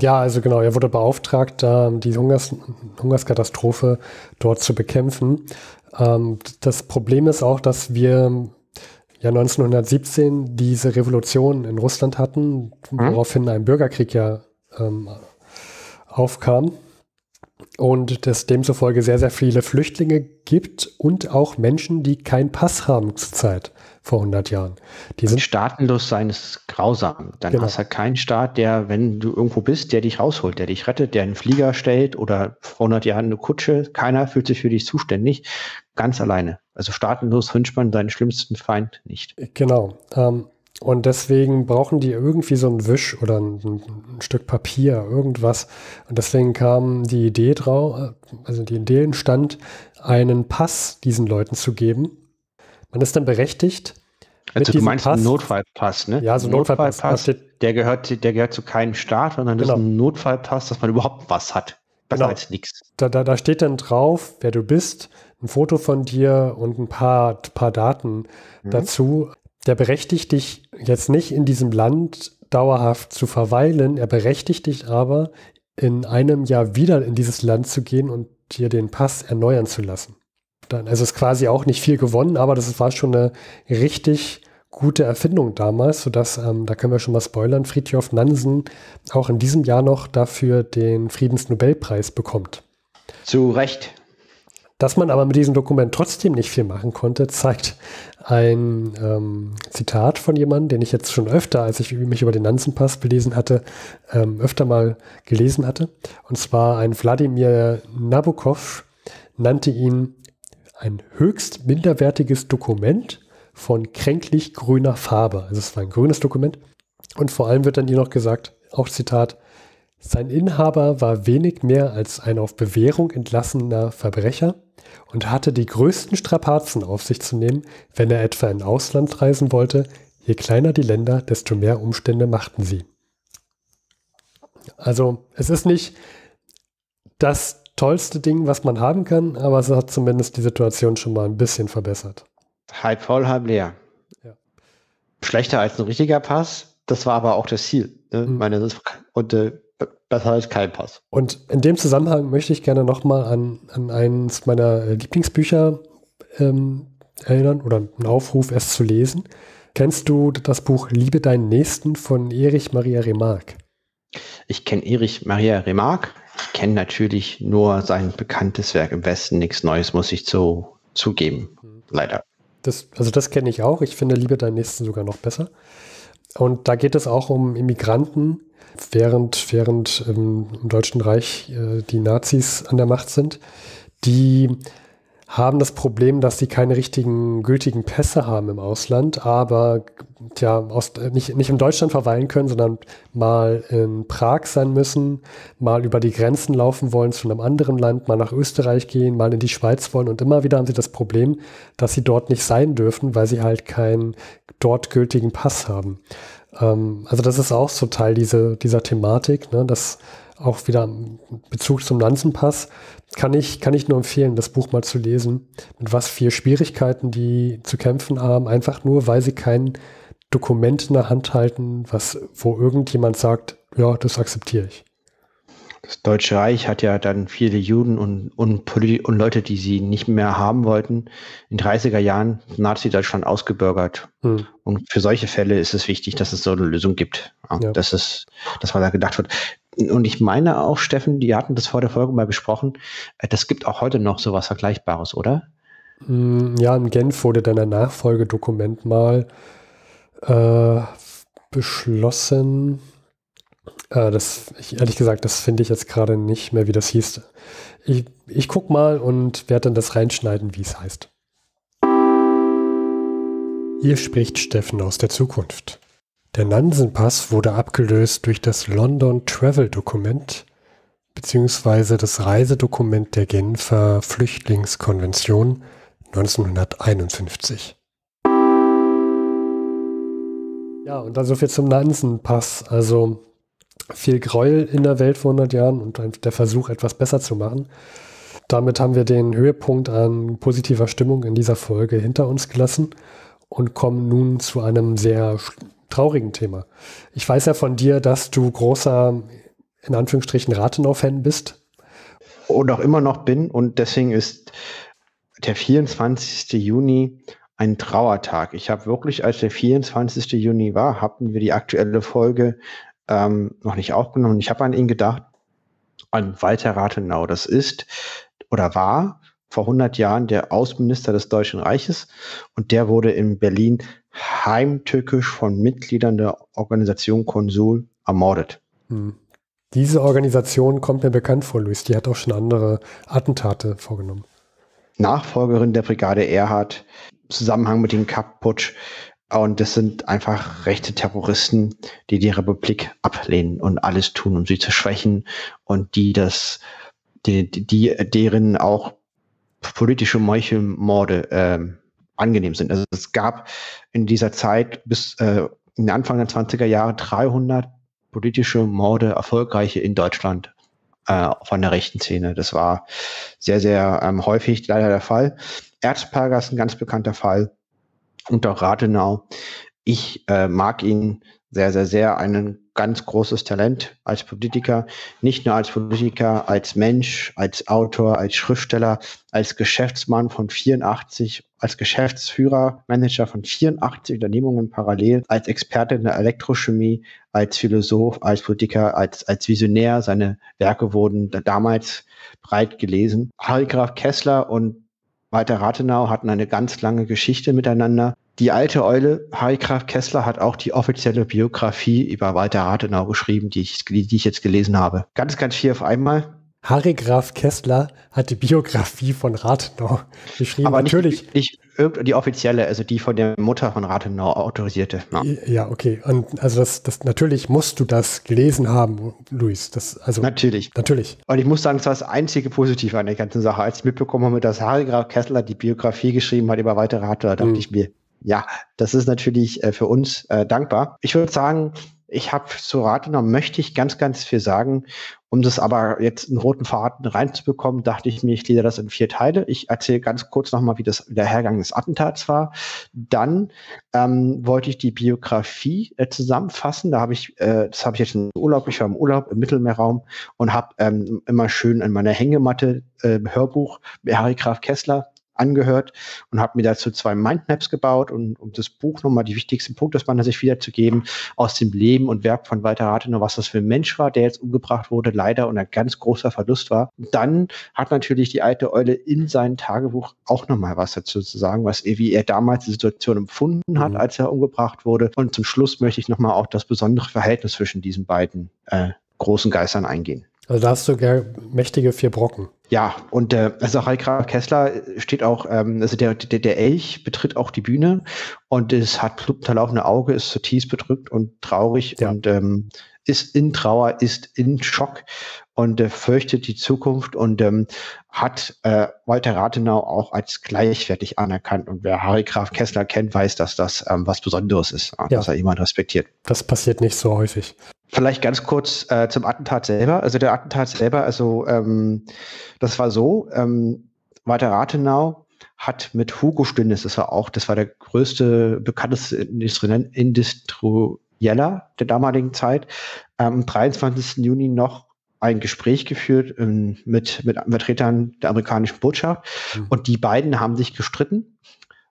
Ja, also genau, er wurde beauftragt, die Hungerskatastrophe dort zu bekämpfen. Das Problem ist auch, dass wir ja 1917 diese Revolution in Russland hatten, woraufhin ein Bürgerkrieg ja aufkam. und es demzufolge sehr, sehr viele Flüchtlinge gibt und auch Menschen, die keinen Pass haben zur Zeit vor 100 Jahren. Die sind staatenlos sein ist grausam. Dann genau. Hast du keinen Staat, der, wenn du irgendwo bist, der dich rausholt, der dich rettet, der einen Flieger stellt oder vor 100 Jahren eine Kutsche. Keiner fühlt sich für dich zuständig, ganz alleine. Also staatenlos wünscht man seinen schlimmsten Feind nicht. Genau. Und deswegen brauchen die irgendwie so einen Wisch oder ein Stück Papier, irgendwas. Und deswegen kam die Idee drauf, also die Idee entstand, einen Pass diesen Leuten zu geben. Man ist dann berechtigt. Also du meinst einen Notfallpass, ne? Ja, so ein Notfallpass. Der gehört zu keinem Staat, sondern das ist ein Notfallpass, dass man überhaupt was hat. Besser als nichts. Da steht dann drauf, wer du bist, ein Foto von dir und ein paar Daten dazu. Der berechtigt dich jetzt nicht in diesem Land dauerhaft zu verweilen, er berechtigt dich aber, in einem Jahr wieder in dieses Land zu gehen und dir den Pass erneuern zu lassen. Dann, also ist quasi auch nicht viel gewonnen, aber das war schon eine richtig gute Erfindung damals, sodass, da können wir schon mal spoilern, Fridtjof Nansen auch in diesem Jahr noch dafür den Friedensnobelpreis bekommt. Zu Recht. Dass man aber mit diesem Dokument trotzdem nicht viel machen konnte, zeigt ein Zitat von jemandem, den ich jetzt schon öfter, als ich mich über den Nansenpass belesen hatte, öfter mal gelesen hatte. Und zwar ein Wladimir Nabokov nannte ihn ein höchst minderwertiges Dokument von kränklich grüner Farbe. Also es war ein grünes Dokument. Und vor allem wird dann hier noch gesagt, auch Zitat, sein Inhaber war wenig mehr als ein auf Bewährung entlassener Verbrecher und hatte die größten Strapazen auf sich zu nehmen, wenn er etwa in Ausland reisen wollte. Je kleiner die Länder, desto mehr Umstände machten sie. Also es ist nicht das tollste Ding, was man haben kann, aber es hat zumindest die Situation schon mal ein bisschen verbessert. Halb voll, halb leer. Ja. Schlechter als ein richtiger Pass, das war aber auch das Ziel. Ne? Mhm. Das heißt kein Pass. Und in dem Zusammenhang möchte ich gerne nochmal an eines meiner Lieblingsbücher erinnern oder einen Aufruf, es zu lesen. Kennst du das Buch Liebe deinen Nächsten von Erich Maria Remarque? Ich kenne Erich Maria Remarque. Ich kenne natürlich nur sein bekanntes Werk im Westen. Nichts Neues, muss ich zugeben. Leider. Das kenne ich auch. Ich finde Liebe deinen Nächsten sogar noch besser. Und da geht es auch um Immigranten, während im Deutschen Reich die Nazis an der Macht sind. Die haben das Problem, dass sie keine richtigen gültigen Pässe haben im Ausland, aber nicht in Deutschland verweilen können, sondern mal in Prag sein müssen, mal über die Grenzen laufen wollen zu einem anderen Land, mal nach Österreich gehen, mal in die Schweiz wollen. Und immer wieder haben sie das Problem, dass sie dort nicht sein dürfen, weil sie halt keinen dort gültigen Pass haben. Also das ist auch so Teil dieser Thematik, ne? Das auch wieder im Bezug zum Nansenpass. Kann ich nur empfehlen, das Buch mal zu lesen, mit was für Schwierigkeiten die zu kämpfen haben, einfach nur, weil sie kein Dokument in der Hand halten, wo irgendjemand sagt, ja, das akzeptiere ich. Das Deutsche Reich hat ja dann viele Juden und Leute, die sie nicht mehr haben wollten, in 30er Jahren Nazi-Deutschland ausgebürgert. Hm. Und für solche Fälle ist es wichtig, dass es so eine Lösung gibt, dass man da gedacht wird. Und ich meine auch, Steffen, die hatten das vor der Folge mal besprochen, das gibt auch heute noch sowas Vergleichbares, oder? Ja, in Genf wurde dann ein Nachfolgedokument mal beschlossen. Ehrlich gesagt, das finde ich jetzt gerade nicht mehr, wie das hieß. Ich gucke mal und werde dann das reinschneiden, wie es heißt. Hier spricht Steffen aus der Zukunft. Der Nansenpass wurde abgelöst durch das London Travel Dokument bzw. das Reisedokument der Genfer Flüchtlingskonvention 1951. Ja, und dann so viel zum Nansenpass. Also viel Gräuel in der Welt vor 100 Jahren und der Versuch, etwas besser zu machen. Damit haben wir den Höhepunkt an positiver Stimmung in dieser Folge hinter uns gelassen und kommen nun zu einem sehr traurigen Thema. Ich weiß ja von dir, dass du großer, in Anführungsstrichen, Rathenau-Fan bist. Und auch immer noch bin. Und deswegen ist der 24. Juni ein Trauertag. Ich habe wirklich, als der 24. Juni war, hatten wir die aktuelle Folge noch nicht aufgenommen. Ich habe an ihn gedacht an Walter Rathenau. Das ist oder war vor 100 Jahren der Außenminister des Deutschen Reiches, und der wurde in Berlin heimtückisch von Mitgliedern der Organisation Konsul ermordet. Hm. Diese Organisation kommt mir bekannt vor, Luis. Die hat auch schon andere Attentate vorgenommen. Nachfolgerin der Brigade Erhard, Zusammenhang mit dem Kapp-Putsch. Und das sind einfach rechte Terroristen, die die Republik ablehnen und alles tun, um sie zu schwächen, und die deren auch politische Meuchelmorde angenehm sind. Also es gab in dieser Zeit bis in den Anfang der 20er Jahre 300 politische Morde, erfolgreiche in Deutschland von der rechten Szene. Das war sehr, sehr häufig leider der Fall. Erzberger ist ein ganz bekannter Fall. Und auch Rathenau. Ich mag ihn sehr, sehr, sehr. Ein ganz großes Talent als Politiker. Nicht nur als Politiker, als Mensch, als Autor, als Schriftsteller, als Geschäftsmann von 84, als Geschäftsführer, Manager von 84 Unternehmungen parallel, als Experte in der Elektrochemie, als Philosoph, als Politiker, als Visionär. Seine Werke wurden damals breit gelesen. Harry Graf Kessler und Walter Rathenau hatten eine ganz lange Geschichte miteinander. Die alte Eule, Harry Graf Kessler, hat auch die offizielle Biografie über Walter Rathenau geschrieben, die ich jetzt gelesen habe. Ganz, ganz viel auf einmal. Harry Graf Kessler hat die Biografie von Rathenau geschrieben. Aber natürlich nicht die offizielle, also die von der Mutter von Rathenau autorisierte. Ja, ja, okay. Und also das natürlich musst du das gelesen haben, Luis. Das, also natürlich. Natürlich. Und ich muss sagen, das war das einzige Positive an der ganzen Sache. Als ich mitbekommen habe, dass Harry Graf Kessler die Biografie geschrieben hat über Walter Rathenau, dachte ich mir, ja, das ist natürlich für uns dankbar. Ich würde sagen, ich habe zu Rathenau möchte ich ganz, ganz viel sagen. Um das aber jetzt einen roten Faden reinzubekommen, dachte ich mir, ich gliedere das in 4 Teile. Ich erzähle ganz kurz nochmal, wie der Hergang des Attentats war. Dann wollte ich die Biografie zusammenfassen. Das habe ich jetzt im Urlaub. Ich war im Urlaub im Mittelmeerraum und habe immer schön in meiner Hängematte Hörbuch Harry Graf Kessler angehört und habe mir dazu 2 Mindmaps gebaut, und um das Buch nochmal die wichtigsten Punkte aus meiner Sicht wiederzugeben, aus dem Leben und Werk von Walter Rathenau, was das für ein Mensch war, der jetzt umgebracht wurde, leider, und ein ganz großer Verlust war. Dann hat natürlich die alte Eule in seinem Tagebuch auch nochmal was dazu zu sagen, wie er damals die Situation empfunden hat, als er umgebracht wurde. Und zum Schluss möchte ich nochmal auch das besondere Verhältnis zwischen diesen beiden großen Geistern eingehen. Also da hast du mächtige 4 Brocken. Ja, und also Harry Graf Kessler steht auch, also der Elch betritt auch die Bühne, und es hat blutunterlaufene Auge, ist zutiefst bedrückt und traurig, ja, und ist in Trauer, ist in Schock und fürchtet die Zukunft, und hat Walter Rathenau auch als gleichwertig anerkannt. Und wer Harry Graf Kessler kennt, weiß, dass das was Besonderes ist, ja, dass er jemand respektiert. Das passiert nicht so häufig. Vielleicht ganz kurz zum Attentat selber. Also der Attentat selber, also das war so, Walter Rathenau hat mit Hugo Stinnes, das war der größte, bekannteste Industrieller der damaligen Zeit, am 23. Juni noch ein Gespräch geführt mit Vertretern der amerikanischen Botschaft. Und die beiden haben sich gestritten,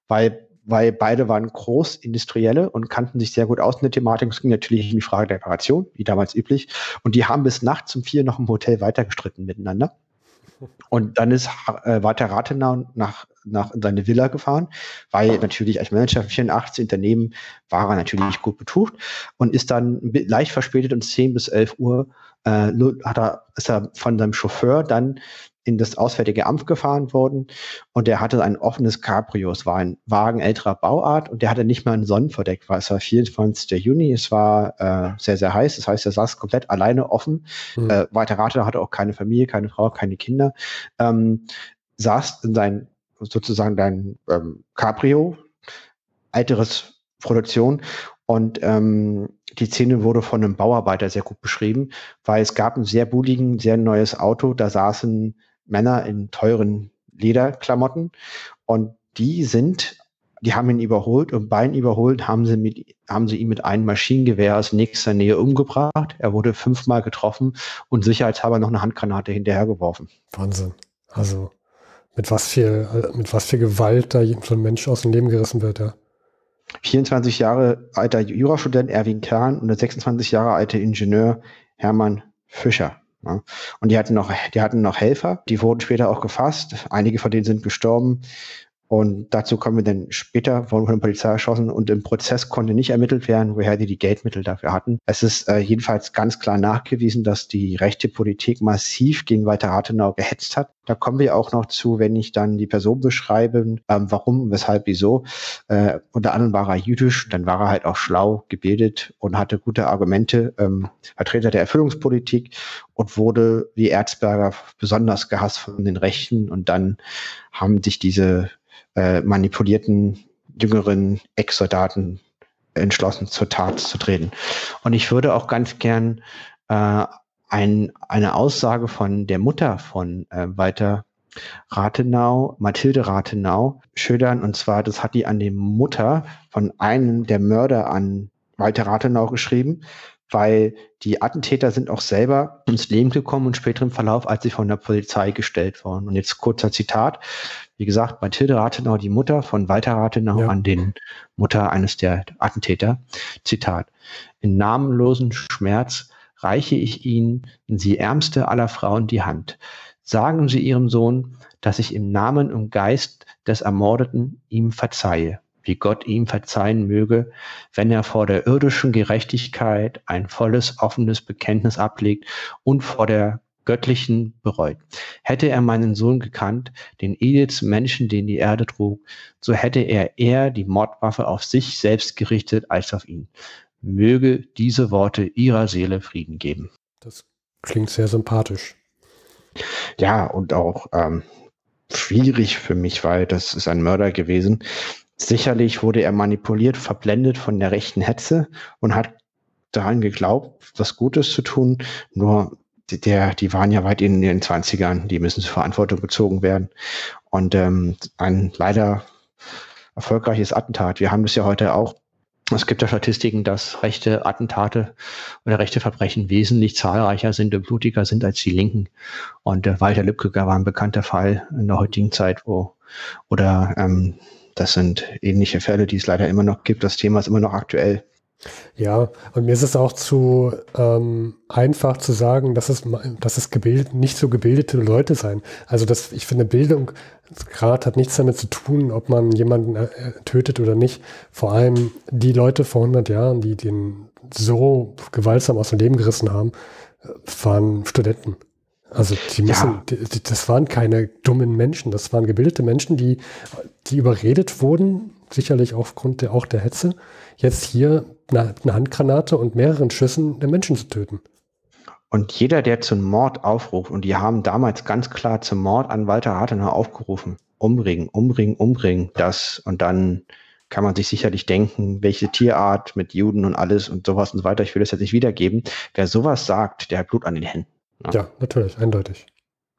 weil beide waren Großindustrielle und kannten sich sehr gut aus in der Thematik. Es ging natürlich um die Frage der Reparation, wie damals üblich. Und die haben bis nachts um 4 noch im Hotel weiter gestritten miteinander. Und dann ist Walter Rathenau nach seine Villa gefahren, weil natürlich als Manager von 84 Unternehmen war er natürlich gut betucht, und ist dann leicht verspätet um 10 bis 11 Uhr ist er von seinem Chauffeur dann in das Auswärtige Amt gefahren worden, und der hatte ein offenes Cabrio, es war ein Wagen älterer Bauart, und der hatte nicht mal ein Sonnenverdeck, weil es war 24. Juni, es war sehr, sehr heiß, das heißt, er saß komplett alleine offen, Walter Rathenau hatte auch keine Familie, keine Frau, keine Kinder, saß in sein Cabrio, älteres Produktion, und die Szene wurde von einem Bauarbeiter sehr gut beschrieben, weil es gab ein sehr bulligen, sehr neues Auto, da saßen Männer in teuren Lederklamotten, und die haben ihn überholt, und bei ihm überholt haben sie ihn mit einem Maschinengewehr aus nächster Nähe umgebracht. Er wurde 5-mal getroffen und sicherheitshalber noch eine Handgranate hinterhergeworfen. Wahnsinn. Also mit was viel Gewalt da so ein Mensch aus dem Leben gerissen wird, ja. 24 Jahre alter Jurastudent Erwin Kern und der 26 Jahre alte Ingenieur Hermann Fischer Ja. Und die hatten noch Helfer, die wurden später auch gefasst. Einige von denen sind gestorben. Und dazu kommen wir dann später, wurden von der Polizei erschossen und im Prozess konnte nicht ermittelt werden, woher die Geldmittel dafür hatten. Es ist jedenfalls ganz klar nachgewiesen, dass die rechte Politik massiv gegen Walter Rathenau gehetzt hat. Da kommen wir auch noch zu, wenn ich dann die Person beschreibe, warum, weshalb, wieso. Unter anderem war er jüdisch, dann war er halt auch schlau, gebildet und hatte gute Argumente, Vertreter der Erfüllungspolitik und wurde wie Erzberger besonders gehasst von den Rechten. Und dann haben sich diese manipulierten jüngeren Ex-Soldaten entschlossen, zur Tat zu treten. Und ich würde auch ganz gern eine Aussage von der Mutter von Walter Rathenau, Mathilde Rathenau, schildern. Und zwar, das hat die an die Mutter von einem der Mörder an Walter Rathenau geschrieben, weil die Attentäter sind auch selber ums Leben gekommen und später im Verlauf, als sie von der Polizei gestellt wurden. Und jetzt kurzer Zitat. Wie gesagt, Mathilde Rathenau, die Mutter von Walter Rathenau, ja, an den Mutter eines der Attentäter. Zitat. In namenlosen Schmerz reiche ich Ihnen, Sie ärmste aller Frauen, die Hand. Sagen Sie Ihrem Sohn, dass ich im Namen und Geist des Ermordeten ihm verzeihe, wie Gott ihm verzeihen möge, wenn er vor der irdischen Gerechtigkeit ein volles, offenes Bekenntnis ablegt und vor der göttlichen bereut. Hätte er meinen Sohn gekannt, den edelsten Menschen, den die Erde trug, so hätte er eher die Mordwaffe auf sich selbst gerichtet als auf ihn. Möge diese Worte ihrer Seele Frieden geben. Das klingt sehr sympathisch. Ja, und auch schwierig für mich, weil das ist ein Mörder gewesen. Sicherlich wurde er manipuliert, verblendet von der rechten Hetze und hat daran geglaubt, was Gutes zu tun. Nur die waren ja weit in den 20ern, die müssen zur Verantwortung gezogen werden. Und ein leider erfolgreiches Attentat. Wir haben das ja heute auch. Es gibt ja Statistiken, dass rechte Attentate oder rechte Verbrechen wesentlich zahlreicher sind und blutiger sind als die Linken. Und Walter Lübcke war ein bekannter Fall in der heutigen Zeit, das sind ähnliche Fälle, die es leider immer noch gibt. Das Thema ist immer noch aktuell. Ja, und mir ist es auch zu einfach zu sagen, dass es nicht so gebildete Leute sein. Also ich finde, Bildungsgrad hat nichts damit zu tun, ob man jemanden tötet oder nicht. Vor allem die Leute vor 100 Jahren, die den so gewaltsam aus dem Leben gerissen haben, waren Studenten. Also das waren keine dummen Menschen, das waren gebildete Menschen, die überredet wurden, sicherlich aufgrund der Hetze, jetzt hier eine Handgranate und mehreren Schüssen den Menschen zu töten. Und jeder, der zum Mord aufruft, und die haben damals ganz klar zum Mord an Walter Rathenau aufgerufen, umbringen, umbringen, umbringen, das, und dann kann man sich sicherlich denken, welche Tierart mit Juden und alles und sowas und so weiter, ich will das jetzt nicht wiedergeben, wer sowas sagt, der hat Blut an den Händen. Ja, ja, natürlich, eindeutig.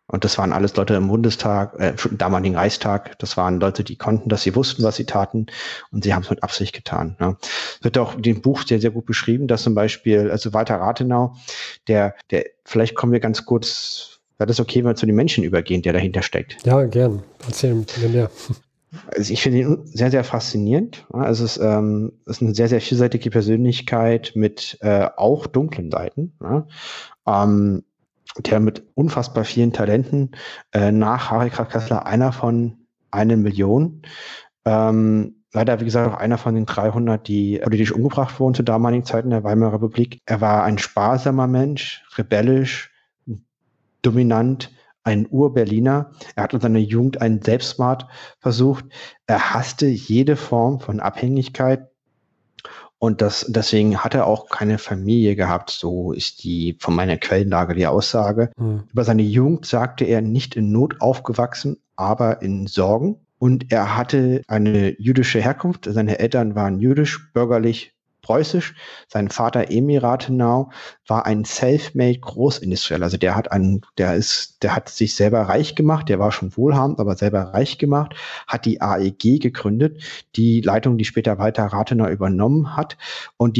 Und das waren alles Leute im Bundestag, damaligen Reichstag. Das waren Leute, die konnten, dass sie wussten, was sie taten. Und sie haben es mit Absicht getan. Ja. Wird auch in dem Buch sehr, sehr gut beschrieben, dass zum Beispiel, also Walter Rathenau, vielleicht kommen wir ganz kurz, wäre das okay, wenn wir zu den Menschen übergehen, der dahinter steckt? Ja, gern. Erzähl mir mehr. Also ich finde ihn sehr, sehr faszinierend. Also es ist eine sehr, sehr vielseitige Persönlichkeit mit auch dunklen Seiten. Ja. Der mit unfassbar vielen Talenten, nach Harry Graf Kessler einer von 1 Million. Leider, wie gesagt, auch einer von den 300, die politisch umgebracht wurden zu damaligen Zeiten der Weimarer Republik. Er war ein sparsamer Mensch, rebellisch, dominant, ein Ur-Berliner. Er hat in seiner Jugend einen Selbstmord versucht. Er hasste jede Form von Abhängigkeit. Und deswegen hat er auch keine Familie gehabt, so ist von meiner Quellenlage die Aussage. Mhm. Über seine Jugend sagte er, nicht in Not aufgewachsen, aber in Sorgen. Und er hatte eine jüdische Herkunft. Seine Eltern waren jüdisch, bürgerlich, preußisch. Sein Vater Emil Rathenau war ein self-made Großindustrieller. Also der hat sich selber reich gemacht, der war schon wohlhabend, aber selber reich gemacht, hat die AEG gegründet, die Leitung, die später Walter Rathenau übernommen hat. Und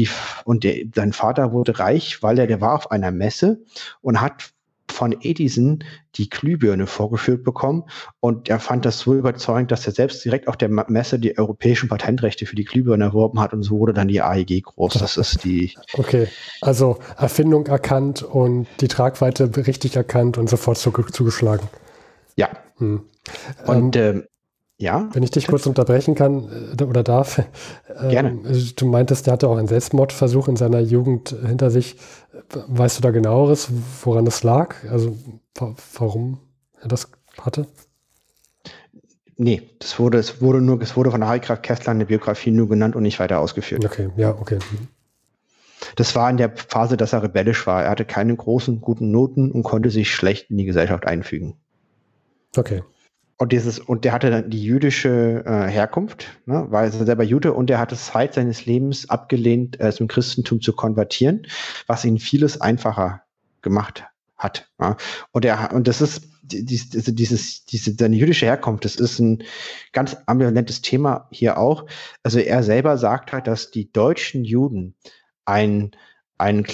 sein Vater wurde reich, weil er war auf einer Messe und hat von Edison die Glühbirne vorgeführt bekommen und er fand das so überzeugend, dass er selbst direkt auf der Messe die europäischen Patentrechte für die Glühbirne erworben hat und so wurde dann die AEG groß. Das ist die... Okay, also Erfindung erkannt und die Tragweite richtig erkannt und sofort zugeschlagen. Ja. Hm. Und ja. Wenn ich dich kurz unterbrechen kann oder darf. Gerne. Du meintest, der hatte auch einen Selbstmordversuch in seiner Jugend hinter sich. Weißt du da genaueres, woran es lag? Also warum er das hatte? Nee, es wurde von Harry Graf Kessler in der Biografie nur genannt und nicht weiter ausgeführt. Okay, ja, okay. Das war in der Phase, dass er rebellisch war. Er hatte keine großen, guten Noten und konnte sich schlecht in die Gesellschaft einfügen. Okay. Und der hatte dann die jüdische Herkunft, ne, weil er selber Jude und er hatte Zeit seines Lebens abgelehnt, zum Christentum zu konvertieren, was ihn vieles einfacher gemacht hat. Ja. Und das ist seine jüdische Herkunft, das ist ein ganz ambivalentes Thema hier auch. Also er selber sagt halt, dass die deutschen Juden ein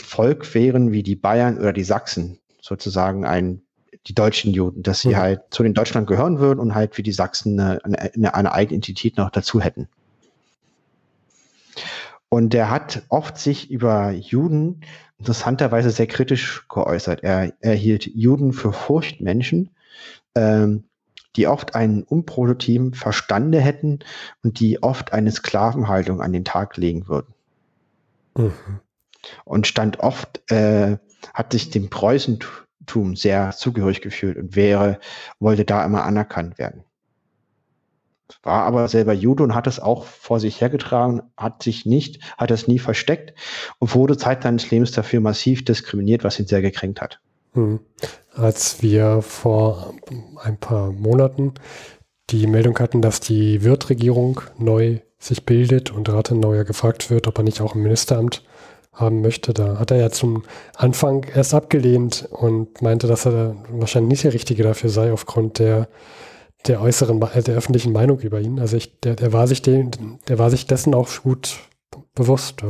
Volk wären wie die Bayern oder die Sachsen, sozusagen die deutschen Juden, dass sie halt zu den Deutschland gehören würden und halt wie die Sachsen eine eigene Identität noch dazu hätten. Und er hat oft sich über Juden interessanterweise sehr kritisch geäußert. Er hielt Juden für Furchtmenschen, die oft einen unproduktiven Verstande hätten und die oft eine Sklavenhaltung an den Tag legen würden. Mhm. Und stand oft, hat sich dem Preußentum sehr zugehörig gefühlt und wollte da immer anerkannt werden. War aber selber Jude und hat es auch vor sich hergetragen, hat das nie versteckt und wurde Zeit seines Lebens dafür massiv diskriminiert, was ihn sehr gekränkt hat. Hm. Als wir vor ein paar Monaten die Meldung hatten, dass die Wirth-Regierung neu sich bildet und Rathenau ja gefragt wird, ob er nicht auch im Ministeramt haben möchte, da hat er ja zum Anfang erst abgelehnt und meinte, dass er wahrscheinlich nicht der Richtige dafür sei, aufgrund der öffentlichen Meinung über ihn. Also der war sich dessen auch gut bewusst.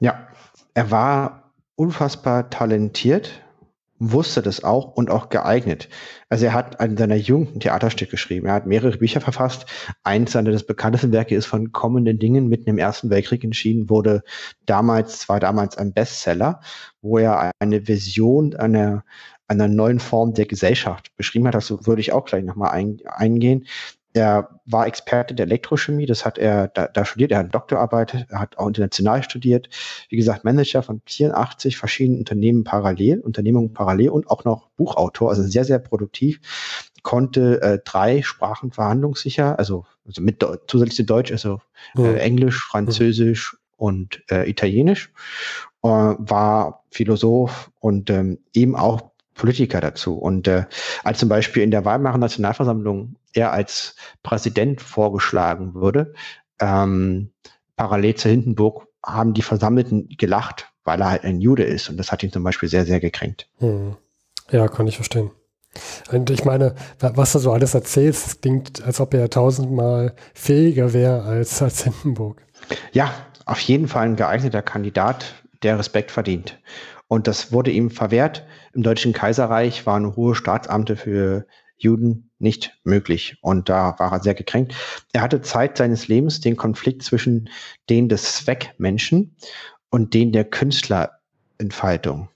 Ja, er war unfassbar talentiert, wusste das auch und auch geeignet. Also er hat an seiner Jugend ein Theaterstück geschrieben, er hat mehrere Bücher verfasst. Eins seiner bekanntesten Werke ist von kommenden Dingen mitten im Ersten Weltkrieg entschieden, war damals ein Bestseller, wo er eine Vision einer neuen Form der Gesellschaft beschrieben hat. Das würde ich auch gleich nochmal eingehen. Er war Experte der Elektrochemie, das hat er da studiert, er hat eine Doktorarbeit, er hat auch international studiert, wie gesagt Manager von 84 verschiedenen Unternehmungen parallel und auch noch Buchautor, also sehr, sehr produktiv, konnte 3 Sprachen verhandlungssicher, also mit zusätzlich zu Deutsch, Englisch, Französisch und Italienisch, war Philosoph und eben auch Politiker dazu. Und als zum Beispiel in der Weimarer Nationalversammlung er als Präsident vorgeschlagen wurde, parallel zu Hindenburg, haben die Versammelten gelacht, weil er halt ein Jude ist. Und das hat ihn zum Beispiel sehr, sehr gekränkt. Hm. Ja, kann ich verstehen. Und ich meine, was du so alles erzählst, das klingt, als ob er 1000-mal fähiger wäre als Hindenburg. Ja, auf jeden Fall ein geeigneter Kandidat, der Respekt verdient. Und das wurde ihm verwehrt. Im Deutschen Kaiserreich waren hohe Staatsamte für Juden nicht möglich. Und da war er sehr gekränkt. Er hatte Zeit seines Lebens den Konflikt zwischen den des Zweckmenschen und den der Künstlerentfaltung.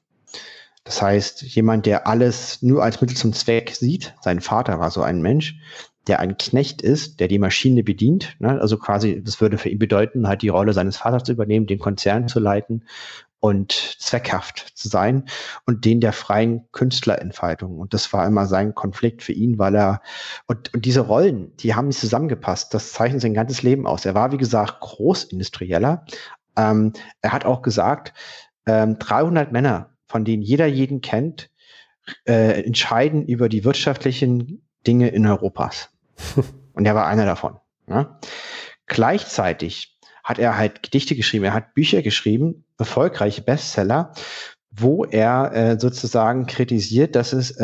Das heißt, jemand, der alles nur als Mittel zum Zweck sieht, sein Vater war so ein Mensch, der ein Knecht ist, der die Maschine bedient, ne? Also quasi, das würde für ihn bedeuten, halt die Rolle seines Vaters zu übernehmen, den Konzern zu leiten und zweckhaft zu sein und den der freien Künstlerentfaltung. Und das war immer sein Konflikt für ihn, weil er, und diese Rollen, die haben nicht zusammengepasst. Das zeichnet sein ganzes Leben aus. Er war, wie gesagt, Großindustrieller. Er hat auch gesagt, 300 Männer, von denen jeder jeden kennt, entscheiden über die wirtschaftlichen Dinge in Europas. Und er war einer davon. Ja? Gleichzeitig hat er halt Gedichte geschrieben, er hat Bücher geschrieben, erfolgreiche Bestseller, wo er sozusagen kritisiert, dass es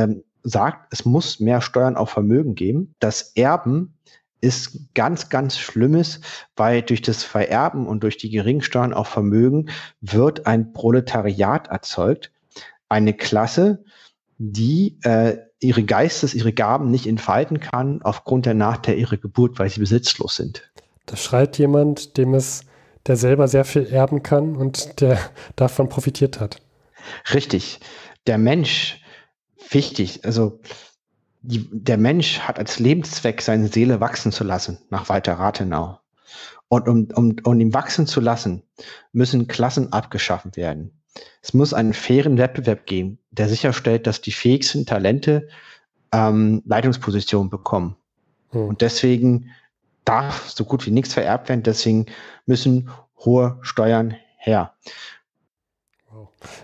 sagt, es muss mehr Steuern auf Vermögen geben. Das Erben ist ganz, ganz Schlimmes, weil durch das Vererben und durch die geringen Steuern auf Vermögen wird ein Proletariat erzeugt, eine Klasse, die ihre Geistes-, ihre Gaben nicht entfalten kann aufgrund der Nachteile ihrer Geburt, weil sie besitzlos sind. Das schreibt jemand, der selber sehr viel erben kann und der davon profitiert hat. Richtig. Der Mensch, wichtig, also der Mensch hat als Lebenszweck, seine Seele wachsen zu lassen, nach Walter Rathenau. Und um ihn wachsen zu lassen, müssen Klassen abgeschaffen werden. Es muss einen fairen Wettbewerb geben, der sicherstellt, dass die fähigsten Talente Leitungspositionen bekommen. Hm. Und deswegen darf so gut wie nichts vererbt werden, deswegen müssen hohe Steuern her.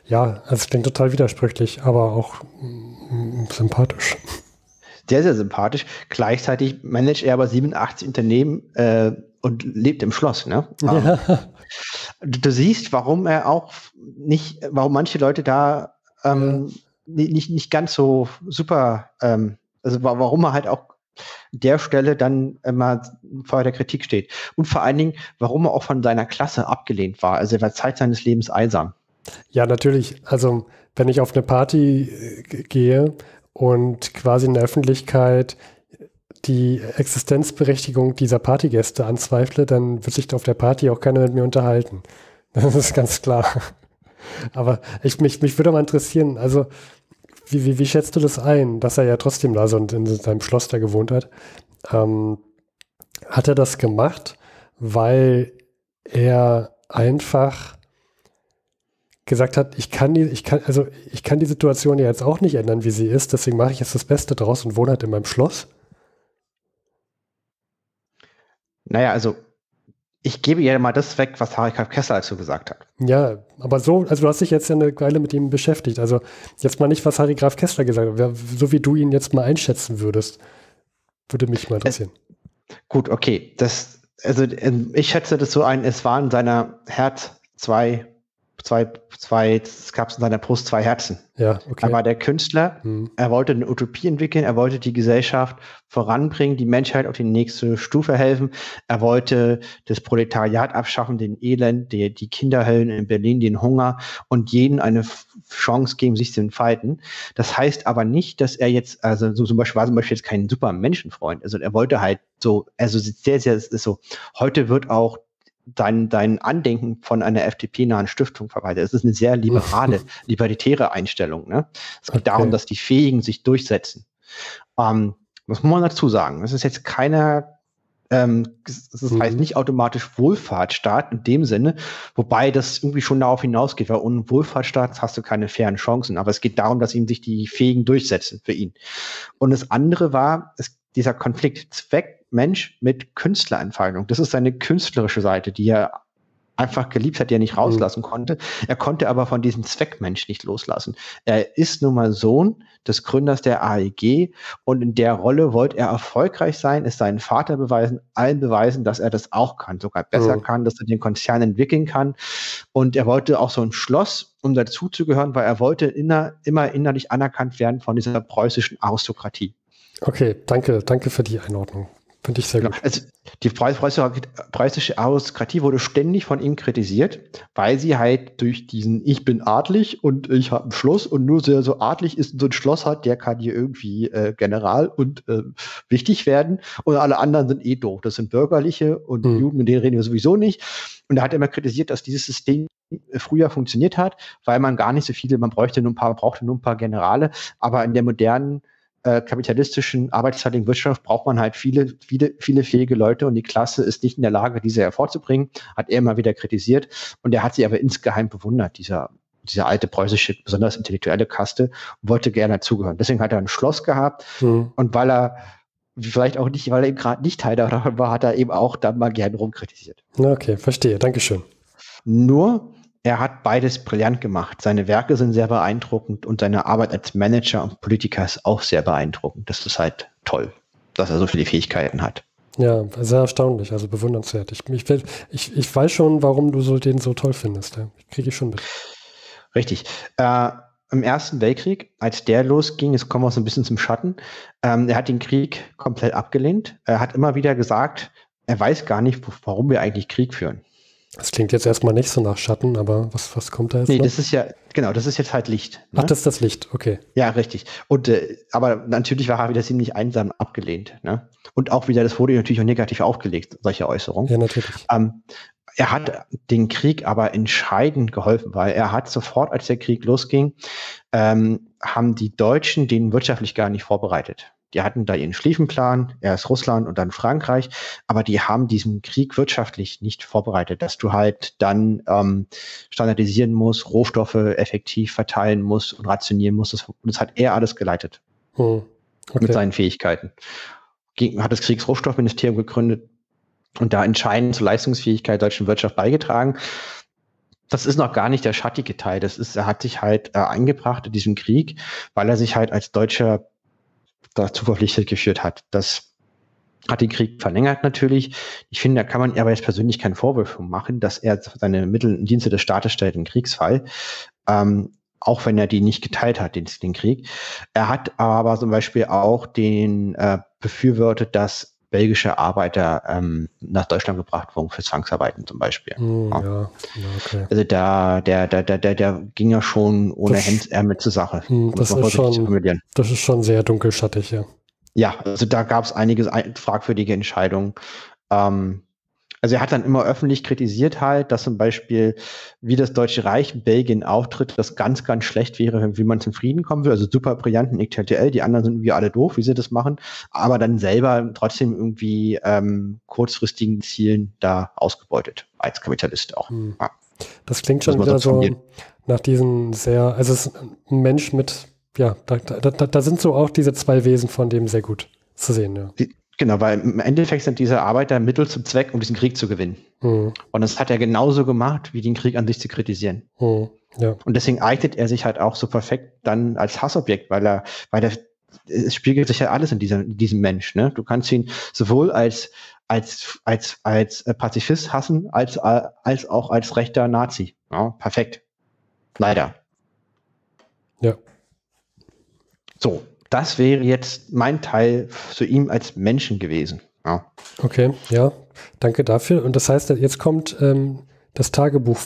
Ja, also es klingt total widersprüchlich, aber auch sympathisch. Sehr, sehr sympathisch. Gleichzeitig managt er aber 87 Unternehmen und lebt im Schloss. Ne? Ja. Du siehst, warum er auch nicht, warum manche Leute da nicht ganz so super, also warum er halt auch der Stelle dann immer vor der Kritik steht. Und vor allen Dingen, warum er auch von seiner Klasse abgelehnt war. Also er war Zeit seines Lebens einsam. Ja, natürlich. Also wenn ich auf eine Party gehe und quasi in der Öffentlichkeit die Existenzberechtigung dieser Partygäste anzweifle, dann wird sich auf der Party auch keiner mit mir unterhalten. Das ist ganz klar. Aber mich würde mal interessieren, also wie schätzt du das ein, dass er ja trotzdem da so in seinem Schloss da gewohnt hat? Hat er das gemacht, weil er einfach gesagt hat, ich kann die Situation ja jetzt auch nicht ändern, wie sie ist, deswegen mache ich jetzt das Beste draus und wohne halt in meinem Schloss? Naja, also ich gebe ja mal das weg, was Harry Graf Kessler dazu gesagt hat. Ja, aber so, also du hast dich jetzt ja eine Weile mit ihm beschäftigt, also jetzt mal nicht, was Harry Graf Kessler gesagt hat, so wie du ihn jetzt mal einschätzen würdest, würde mich mal interessieren. Gut, okay, das, also ich schätze das so ein, es waren seiner Herz es gab in seiner Brust zwei Herzen. Ja, okay. Er war der Künstler, er wollte eine Utopie entwickeln, er wollte die Gesellschaft voranbringen, die Menschheit auf die nächste Stufe helfen, er wollte das Proletariat abschaffen, den Elend, die Kinderhöllen in Berlin, den Hunger und jeden eine Chance geben, sich zu entfalten. Das heißt aber nicht, dass er jetzt, also so zum Beispiel jetzt kein super Menschenfreund, also er wollte halt so, also sehr, sehr, ist so, heute wird auch dein Andenken von einer FDP-nahen Stiftung verwaltet. Es ist eine sehr liberale, libertäre Einstellung. Ne? Es geht darum, dass die Fähigen sich durchsetzen. Das muss man dazu sagen. Es ist jetzt keiner, das heißt nicht automatisch Wohlfahrtsstaat in dem Sinne, wobei das irgendwie schon darauf hinausgeht, weil ohne Wohlfahrtsstaat hast du keine fairen Chancen. Aber es geht darum, dass eben sich die Fähigen durchsetzen für ihn. Und das andere war, dieser Konflikt Zweck Mensch mit Künstlerentfaltung. Das ist seine künstlerische Seite, die er einfach geliebt hat, die er nicht rauslassen konnte. Er konnte aber von diesem Zweckmensch nicht loslassen. Er ist nun mal Sohn des Gründers der AEG und in der Rolle wollte er erfolgreich sein, es seinen Vater beweisen, allen beweisen, dass er das auch kann, sogar besser kann, dass er den Konzern entwickeln kann. Und er wollte auch so ein Schloss, um dazuzugehören, weil er wollte immer innerlich anerkannt werden von dieser preußischen Aristokratie. Okay, danke für die Einordnung. Finde ich sehr gut. Also die preußische Aristokratie wurde ständig von ihm kritisiert, weil sie halt durch diesen ich bin adlig und ich habe ein Schloss und nur der so adlig ist und so ein Schloss hat, der kann hier irgendwie General und wichtig werden und alle anderen sind eh doof. Das sind Bürgerliche und Juden, mit denen reden wir sowieso nicht. Und da hat er immer kritisiert, dass dieses System früher funktioniert hat, weil man gar nicht so viele, man brauchte nur ein paar Generale, aber in der modernen kapitalistischen, arbeitsteiligen Wirtschaft braucht man halt viele fähige Leute und die Klasse ist nicht in der Lage, diese hervorzubringen, hat er immer wieder kritisiert und er hat sie aber insgeheim bewundert, dieser alte preußische, besonders intellektuelle Kaste, und wollte gerne dazugehören. Deswegen hat er ein Schloss gehabt und weil er vielleicht auch nicht, weil er eben gerade nicht Teil davon war, hat er eben auch dann mal gerne rumkritisiert. Okay, verstehe, dankeschön. Nur, er hat beides brillant gemacht. Seine Werke sind sehr beeindruckend und seine Arbeit als Manager und Politiker ist auch sehr beeindruckend. Das ist halt toll, dass er so viele Fähigkeiten hat. Ja, sehr erstaunlich, also bewundernswert. Ich weiß schon, warum du den so toll findest. Ja. Kriege ich schon mit. Richtig. Im Ersten Weltkrieg, als der losging, jetzt kommen wir so ein bisschen zum Schatten, er hat den Krieg komplett abgelehnt. Er hat immer wieder gesagt, er weiß gar nicht, warum wir eigentlich Krieg führen. Das klingt jetzt erstmal nicht so nach Schatten, aber was kommt da jetzt? Nee, das ist ja, genau, das ist jetzt halt Licht. Ne? Ach, das ist das Licht, okay. Ja, richtig. Und aber natürlich war Harvey das ziemlich einsam abgelehnt. Ne? Und auch wieder, das wurde natürlich auch negativ aufgelegt, solche Äußerungen. Ja, natürlich. Er hat den Krieg aber entscheidend geholfen, weil er hat sofort, als der Krieg losging, haben die Deutschen den wirtschaftlich gar nicht vorbereitet. Die hatten da ihren Schlieffenplan, erst Russland und dann Frankreich, aber die haben diesen Krieg wirtschaftlich nicht vorbereitet, dass du halt dann standardisieren musst, Rohstoffe effektiv verteilen musst und rationieren musst. Das hat er alles geleitet mit seinen Fähigkeiten. Hat das Kriegsrohstoffministerium gegründet und da entscheidend zur Leistungsfähigkeit der deutschen Wirtschaft beigetragen. Das ist noch gar nicht der schattige Teil. Das ist, er hat sich halt eingebracht in diesem Krieg, weil er sich halt als Deutscher dazu verpflichtet geführt hat. Das hat den Krieg verlängert natürlich. Ich finde, da kann man aber jetzt persönlich keinen Vorwurf machen, dass er seine Mittel im Dienste des Staates stellt im Kriegsfall, auch wenn er die nicht geteilt hat, den Krieg. Er hat aber zum Beispiel auch den befürwortet, dass belgische Arbeiter nach Deutschland gebracht wurden für Zwangsarbeiten zum Beispiel. Ja, okay. Also der ging ja schon ohne Hemdsärmel zur Sache. Das ist schon sehr dunkelschattig, ja. Ja, also da gab es einige fragwürdige Entscheidungen. Also er hat dann immer öffentlich kritisiert halt, dass zum Beispiel, wie das Deutsche Reich in Belgien auftritt, das ganz, ganz schlecht wäre, wie man zum Frieden kommen will. Also super brillanten intellektuell, die anderen sind wir alle doof, wie sie das machen, aber dann selber trotzdem irgendwie kurzfristigen Zielen da ausgebeutet, als Kapitalist auch. Hm. Ja. Das klingt schon wieder so nach diesen sehr, also es ist ein Mensch mit, ja, da sind so auch diese zwei Wesen von dem sehr gut zu sehen, ja. Genau, weil im Endeffekt sind diese Arbeiter Mittel zum Zweck, um diesen Krieg zu gewinnen. Mhm. Und das hat er genauso gemacht, wie den Krieg an sich zu kritisieren. Mhm. Ja. Und deswegen eignet er sich halt auch so perfekt dann als Hassobjekt, es spiegelt sich ja alles in diesem Mensch. Ne? Du kannst ihn sowohl als Pazifist hassen, als auch als rechter Nazi. Ja, perfekt. Leider. Ja. So. Das wäre jetzt mein Teil zu ihm als Menschen gewesen. Ja. Okay, ja, danke dafür. Und das heißt, jetzt kommt das Tagebuch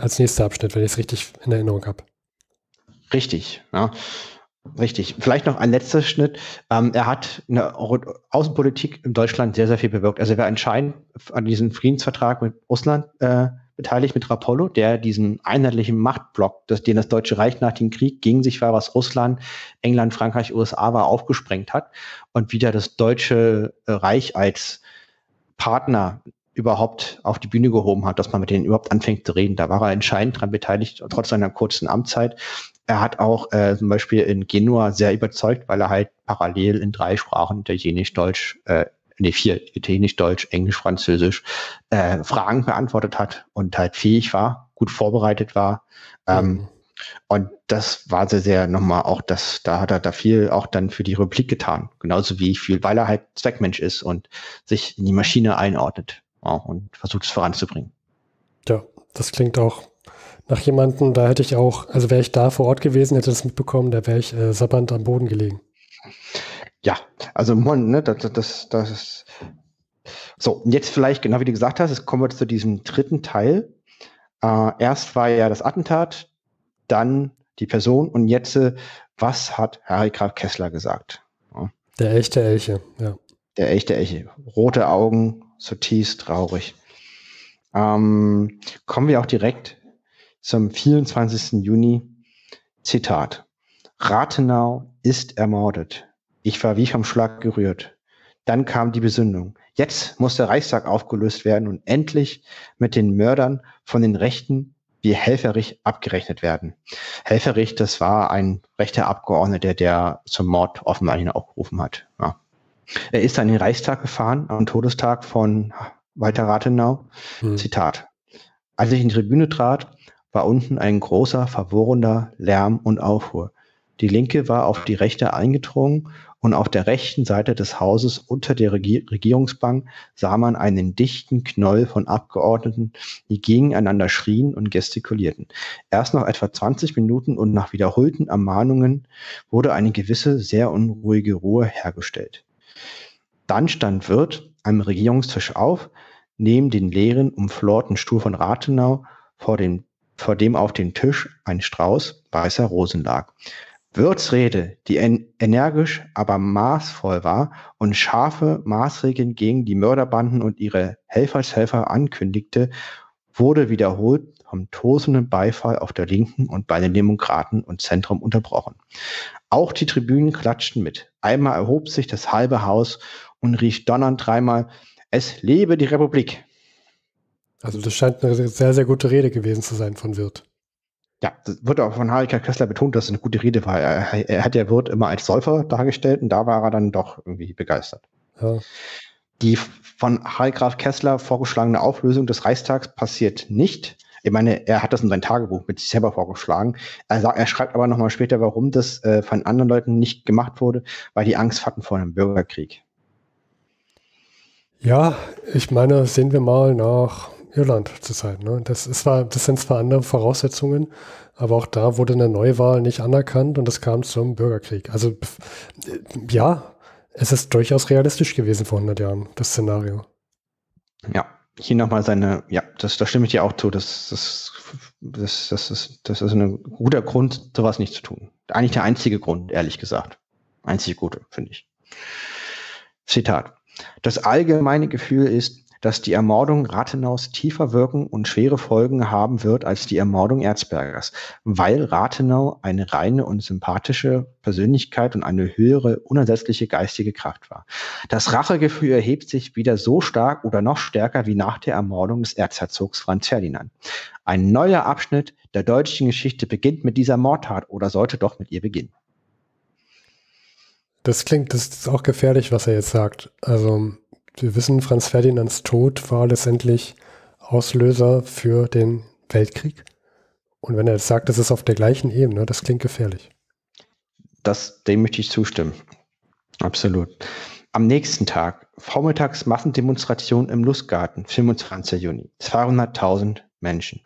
als nächster Abschnitt, wenn ich es richtig in Erinnerung habe. Richtig, ja. Richtig. Vielleicht noch ein letzter Schnitt. Er hat in der Außenpolitik in Deutschland sehr, sehr viel bewirkt. Also er war entscheidend an diesem Friedensvertrag mit Russland beteiligt, mit Rapallo, der diesen einheitlichen Machtblock, den das Deutsche Reich nach dem Krieg gegen sich war, was Russland, England, Frankreich, USA war, aufgesprengt hat und wieder das Deutsche Reich als Partner überhaupt auf die Bühne gehoben hat, dass man mit denen überhaupt anfängt zu reden. Da war er entscheidend daran beteiligt, trotz seiner kurzen Amtszeit. Er hat auch zum Beispiel in Genua sehr überzeugt, weil er halt parallel in 3 Sprachen, Italienisch, Deutsch, Italienisch, Deutsch, Englisch, Französisch, Fragen beantwortet hat und halt fähig war, gut vorbereitet war. Und das war sehr, sehr nochmal auch, da hat er da viel auch dann für die Republik getan. Genauso wie ich fühle, weil er halt Zweckmensch ist und sich in die Maschine einordnet und versucht es voranzubringen. Ja, das klingt auch nach jemandem, da hätte ich auch, also wäre ich da vor Ort gewesen, hätte das mitbekommen, da wäre ich sabbernd am Boden gelegen. Ja, also das ist so. Jetzt vielleicht, genau wie du gesagt hast, jetzt kommen wir zu diesem dritten Teil. Erst war ja das Attentat, dann die Person und jetzt, was hat Harry Graf Kessler gesagt? Ja. Der echte Elche, ja. Der echte Elche. Rote Augen, zutiefst traurig. Kommen wir auch direkt zum 24. Juni. Zitat. Rathenau ist ermordet. Ich war wie vom Schlag gerührt. Dann kam die Besinnung. Jetzt muss der Reichstag aufgelöst werden und endlich mit den Mördern von den Rechten wie Helferich abgerechnet werden. Helferich, das war ein rechter Abgeordneter, der zum Mord offenbar ihn aufgerufen hat. Ja. Er ist an den Reichstag gefahren, am Todestag von Walter Rathenau. Zitat. Als ich in die Tribüne trat, war unten ein großer, verworrener Lärm und Aufruhr. Die Linke war auf die Rechte eingedrungen und auf der rechten Seite des Hauses unter der Regierungsbank sah man einen dichten Knoll von Abgeordneten, die gegeneinander schrien und gestikulierten. Erst nach etwa 20 Minuten und nach wiederholten Ermahnungen wurde eine gewisse, sehr unruhige Ruhe hergestellt. Dann stand Wirth am Regierungstisch auf, neben den leeren, umflorten Stuhl von Rathenau, vor dem auf dem Tisch ein Strauß weißer Rosen lag. Wirths Rede, die energisch, aber maßvoll war und scharfe Maßregeln gegen die Mörderbanden und ihre Helfershelfer ankündigte, wurde wiederholt vom tosenden Beifall auf der Linken und bei den Demokraten und Zentrum unterbrochen. Auch die Tribünen klatschten mit. Einmal erhob sich das halbe Haus und rief donnernd dreimal: Es lebe die Republik! Also das scheint eine sehr, sehr gute Rede gewesen zu sein von Wirth. Ja, das wird auch von Harry Graf Kessler betont, dass es eine gute Rede war. Er hat ja Wirth immer als Säufer dargestellt und da war er dann doch irgendwie begeistert. Ja. Die von Harry Graf Kessler vorgeschlagene Auflösung des Reichstags passiert nicht. Ich meine, er hat das in sein Tagebuch mit sich selber vorgeschlagen. Er schreibt aber nochmal später, warum das von anderen Leuten nicht gemacht wurde, weil die Angst hatten vor einem Bürgerkrieg. Ja, ich meine, sehen wir mal nach Irland zurzeit. Ne? Das sind zwar andere Voraussetzungen, aber auch da wurde eine Neuwahl nicht anerkannt und es kam zum Bürgerkrieg. Also ja, es ist durchaus realistisch gewesen vor 100 Jahren, das Szenario. Ja. Hier nochmal seine, ja, da stimme ich dir auch zu, das ist ein guter Grund, sowas nicht zu tun. Eigentlich der einzige Grund, ehrlich gesagt. Einzig gute, finde ich. Zitat. Das allgemeine Gefühl ist, dass die Ermordung Rathenaus tiefer wirken und schwere Folgen haben wird als die Ermordung Erzbergers, weil Rathenau eine reine und sympathische Persönlichkeit und eine höhere, unersetzliche geistige Kraft war. Das Rachegefühl erhebt sich wieder so stark oder noch stärker wie nach der Ermordung des Erzherzogs Franz Ferdinand. Ein neuer Abschnitt der deutschen Geschichte beginnt mit dieser Mordtat oder sollte doch mit ihr beginnen. Das ist auch gefährlich, was er jetzt sagt. Also wir wissen, Franz Ferdinands Tod war letztendlich Auslöser für den Weltkrieg. Und wenn er jetzt sagt, das ist auf der gleichen Ebene, das klingt gefährlich. Dem möchte ich zustimmen. Absolut. Am nächsten Tag, vormittags Massendemonstration im Lustgarten, 25. Juni. 200.000 Menschen.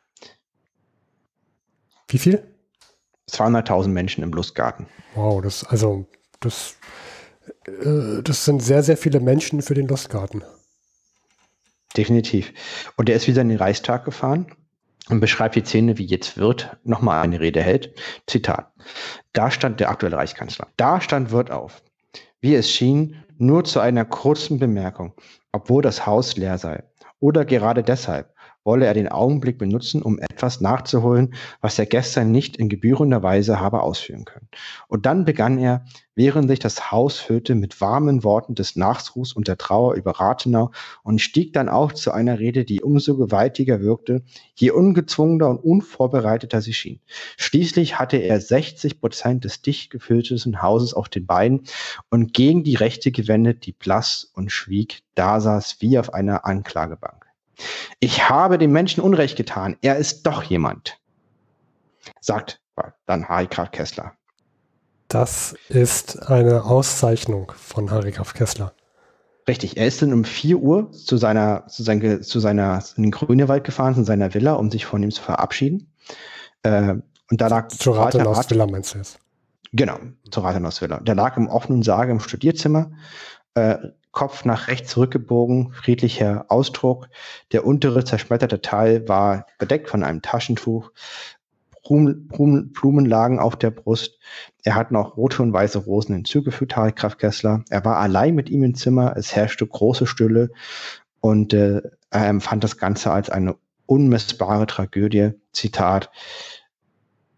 Wie viel? 200.000 Menschen im Lustgarten. Wow, das sind sehr, sehr viele Menschen für den Lustgarten. Definitiv. Und er ist wieder in den Reichstag gefahren und beschreibt die Szene, wie jetzt Wirth nochmal eine Rede hält. Zitat. Da stand der aktuelle Reichskanzler. Da stand Wirth auf. Wie es schien, nur zu einer kurzen Bemerkung, obwohl das Haus leer sei. Oder gerade deshalb wolle er den Augenblick benutzen, um etwas nachzuholen, was er gestern nicht in gebührender Weise habe ausführen können. Und dann begann er, während sich das Haus füllte, mit warmen Worten des Nachruhs und der Trauer über Rathenau und stieg dann auch zu einer Rede, die umso gewaltiger wirkte, je ungezwungener und unvorbereiteter sie schien. Schließlich hatte er 60% des dicht gefüllten Hauses auf den Beinen und gegen die Rechte gewendet, die blass und schwieg, da saß wie auf einer Anklagebank. Ich habe dem Menschen Unrecht getan. Er ist doch jemand, sagt dann Harry Graf Kessler. Das ist eine Auszeichnung von Harry Graf Kessler. Richtig, er ist dann um 4 Uhr in den Grünewald gefahren, zu seiner Villa, um sich von ihm zu verabschieden. Und da lag zu Rathenaus Villa, meinst du jetzt? Genau, zu Rathenaus Villa. Der lag im offenen Sarge im Studierzimmer, Kopf nach rechts zurückgebogen, friedlicher Ausdruck. Der untere zerschmetterte Teil war bedeckt von einem Taschentuch. Blumen lagen auf der Brust. Er hat noch rote und weiße Rosen hinzugefügt, Harry Graf Kessler. Er war allein mit ihm im Zimmer. Es herrschte große Stille und er empfand das Ganze als eine unmessbare Tragödie. Zitat: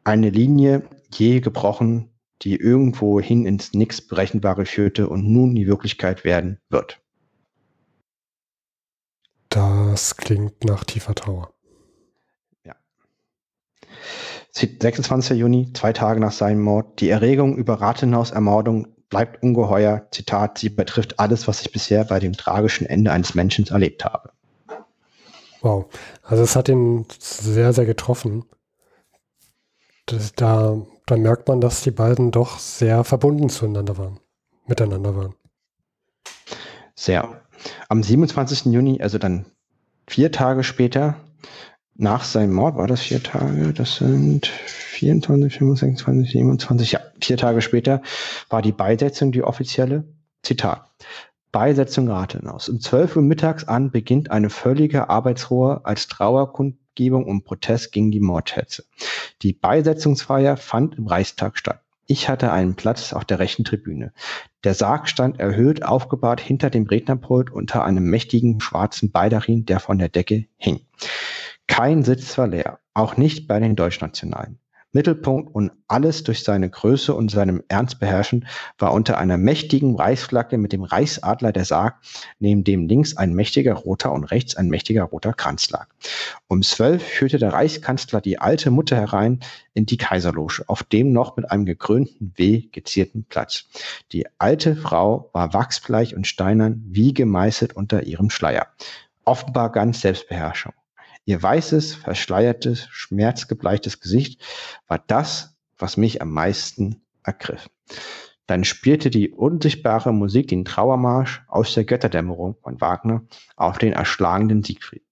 Eine Linie, je gebrochen, die irgendwohin ins Nix Berechenbare führte und nun die Wirklichkeit werden wird. Das klingt nach tiefer Trauer. Ja. 26. Juni, 2 Tage nach seinem Mord. Die Erregung über Rathenaus Ermordung bleibt ungeheuer. Zitat, sie betrifft alles, was ich bisher bei dem tragischen Ende eines Menschen erlebt habe. Wow. Also es hat ihn sehr, sehr getroffen. Dann merkt man, dass die beiden doch sehr verbunden miteinander waren. Sehr. Am 27. Juni, also dann 4 Tage später, nach seinem Mord, war das 4 Tage, das sind 24, 25, 27, ja, 4 Tage später war die Beisetzung die offizielle. Zitat. Beisetzung Rathenaus. Um 12 Uhr mittags an beginnt eine völlige Arbeitsruhe als Trauerkundgebung und Protest gegen die Mordhetze. Die Beisetzungsfeier fand im Reichstag statt. Ich hatte einen Platz auf der rechten Tribüne. Der Sarg stand erhöht aufgebahrt hinter dem Rednerpult unter einem mächtigen schwarzen Baldachin, der von der Decke hing. Kein Sitz war leer, auch nicht bei den Deutschnationalen. Mittelpunkt und alles durch seine Größe und seinem Ernst beherrschen, war unter einer mächtigen Reichsflagge mit dem Reichsadler der Sarg, neben dem links ein mächtiger roter und rechts ein mächtiger roter Kranz lag. Um 12 führte der Reichskanzler die alte Mutter herein in die Kaiserloge, auf dem noch mit einem gekrönten W gezierten Platz. Die alte Frau war wachsbleich und steinern wie gemeißelt unter ihrem Schleier. Offenbar ganz Selbstbeherrschung. Ihr weißes, verschleiertes, schmerzgebleichtes Gesicht war das, was mich am meisten ergriff. Dann spielte die unsichtbare Musik den Trauermarsch aus der Götterdämmerung von Wagner auf den erschlagenen Siegfried.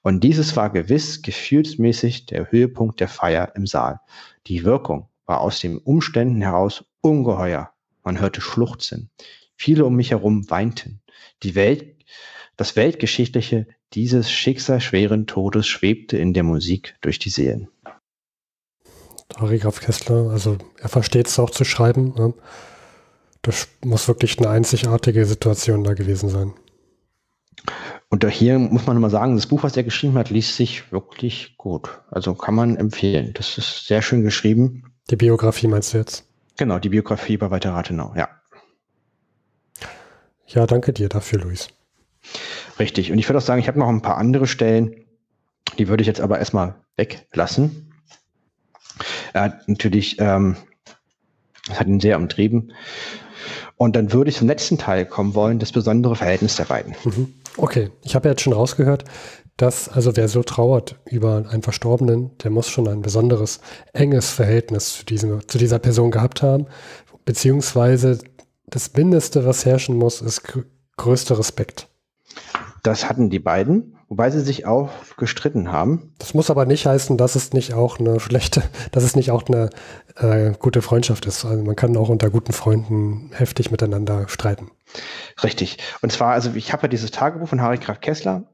Und dieses war gewiss gefühlsmäßig der Höhepunkt der Feier im Saal. Die Wirkung war aus den Umständen heraus ungeheuer. Man hörte Schluchzen. Viele um mich herum weinten. Das weltgeschichtliche dieses schicksalsschweren Todes schwebte in der Musik durch die Seelen. Harry Graf Kessler, also er versteht es auch zu schreiben. Ne? Das muss wirklich eine einzigartige Situation da gewesen sein. Und hier muss man mal sagen, das Buch, was er geschrieben hat, liest sich wirklich gut. Also kann man empfehlen. Das ist sehr schön geschrieben. Die Biografie meinst du jetzt? Genau, die Biografie bei Walter Rathenau, ja. Ja, danke dir dafür, Luis. Richtig. Und ich würde auch sagen, ich habe noch ein paar andere Stellen, die würde ich jetzt aber erstmal weglassen. Er hat natürlich, das hat ihn sehr umtrieben. Und dann würde ich zum letzten Teil kommen wollen, das besondere Verhältnis der beiden. Mhm. Okay, ich habe ja jetzt schon rausgehört, dass, also wer so trauert über einen Verstorbenen, der muss schon ein besonderes, enges Verhältnis zu dieser Person gehabt haben. Beziehungsweise das Mindeste, was herrschen muss, ist größter Respekt. Das hatten die beiden, wobei sie sich auch gestritten haben. Das muss aber nicht heißen, dass es nicht auch eine schlechte, dass es nicht auch eine gute Freundschaft ist. Also man kann auch unter guten Freunden heftig miteinander streiten. Richtig. Und zwar, also ich habe ja dieses Tagebuch von Harry Graf Kessler.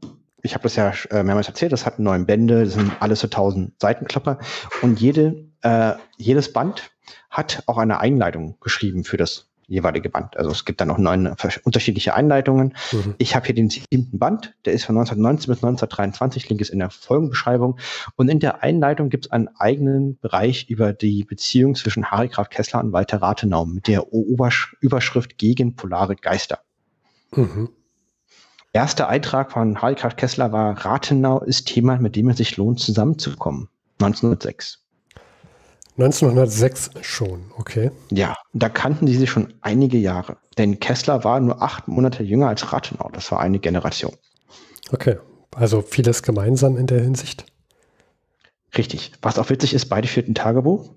Ich habe das ja mehrmals erzählt. Das hat 9 Bände. Das sind alles so 1000 Seitenklopper. Und jedes Band hat auch eine Einleitung geschrieben für das jeweilige Band. Also es gibt dann auch 9 unterschiedliche Einleitungen. Mhm. Ich habe hier den 7. Band, der ist von 1919 bis 1923, Link ist in der Folgenbeschreibung. Und in der Einleitung gibt es einen eigenen Bereich über die Beziehung zwischen Harry Graf Kessler und Walter Rathenau mit der Überschrift gegen polare Geister. Mhm. Erster Eintrag von Harry Graf Kessler war: Rathenau ist jemand, mit dem es sich lohnt, zusammenzukommen. 1906. 1906 schon, okay. Ja, da kannten sie sich schon einige Jahre. Denn Kessler war nur 8 Monate jünger als Rathenau. Das war eine Generation. Okay, also vieles gemeinsam in der Hinsicht. Richtig. Was auch witzig ist, beide führten Tagebuch.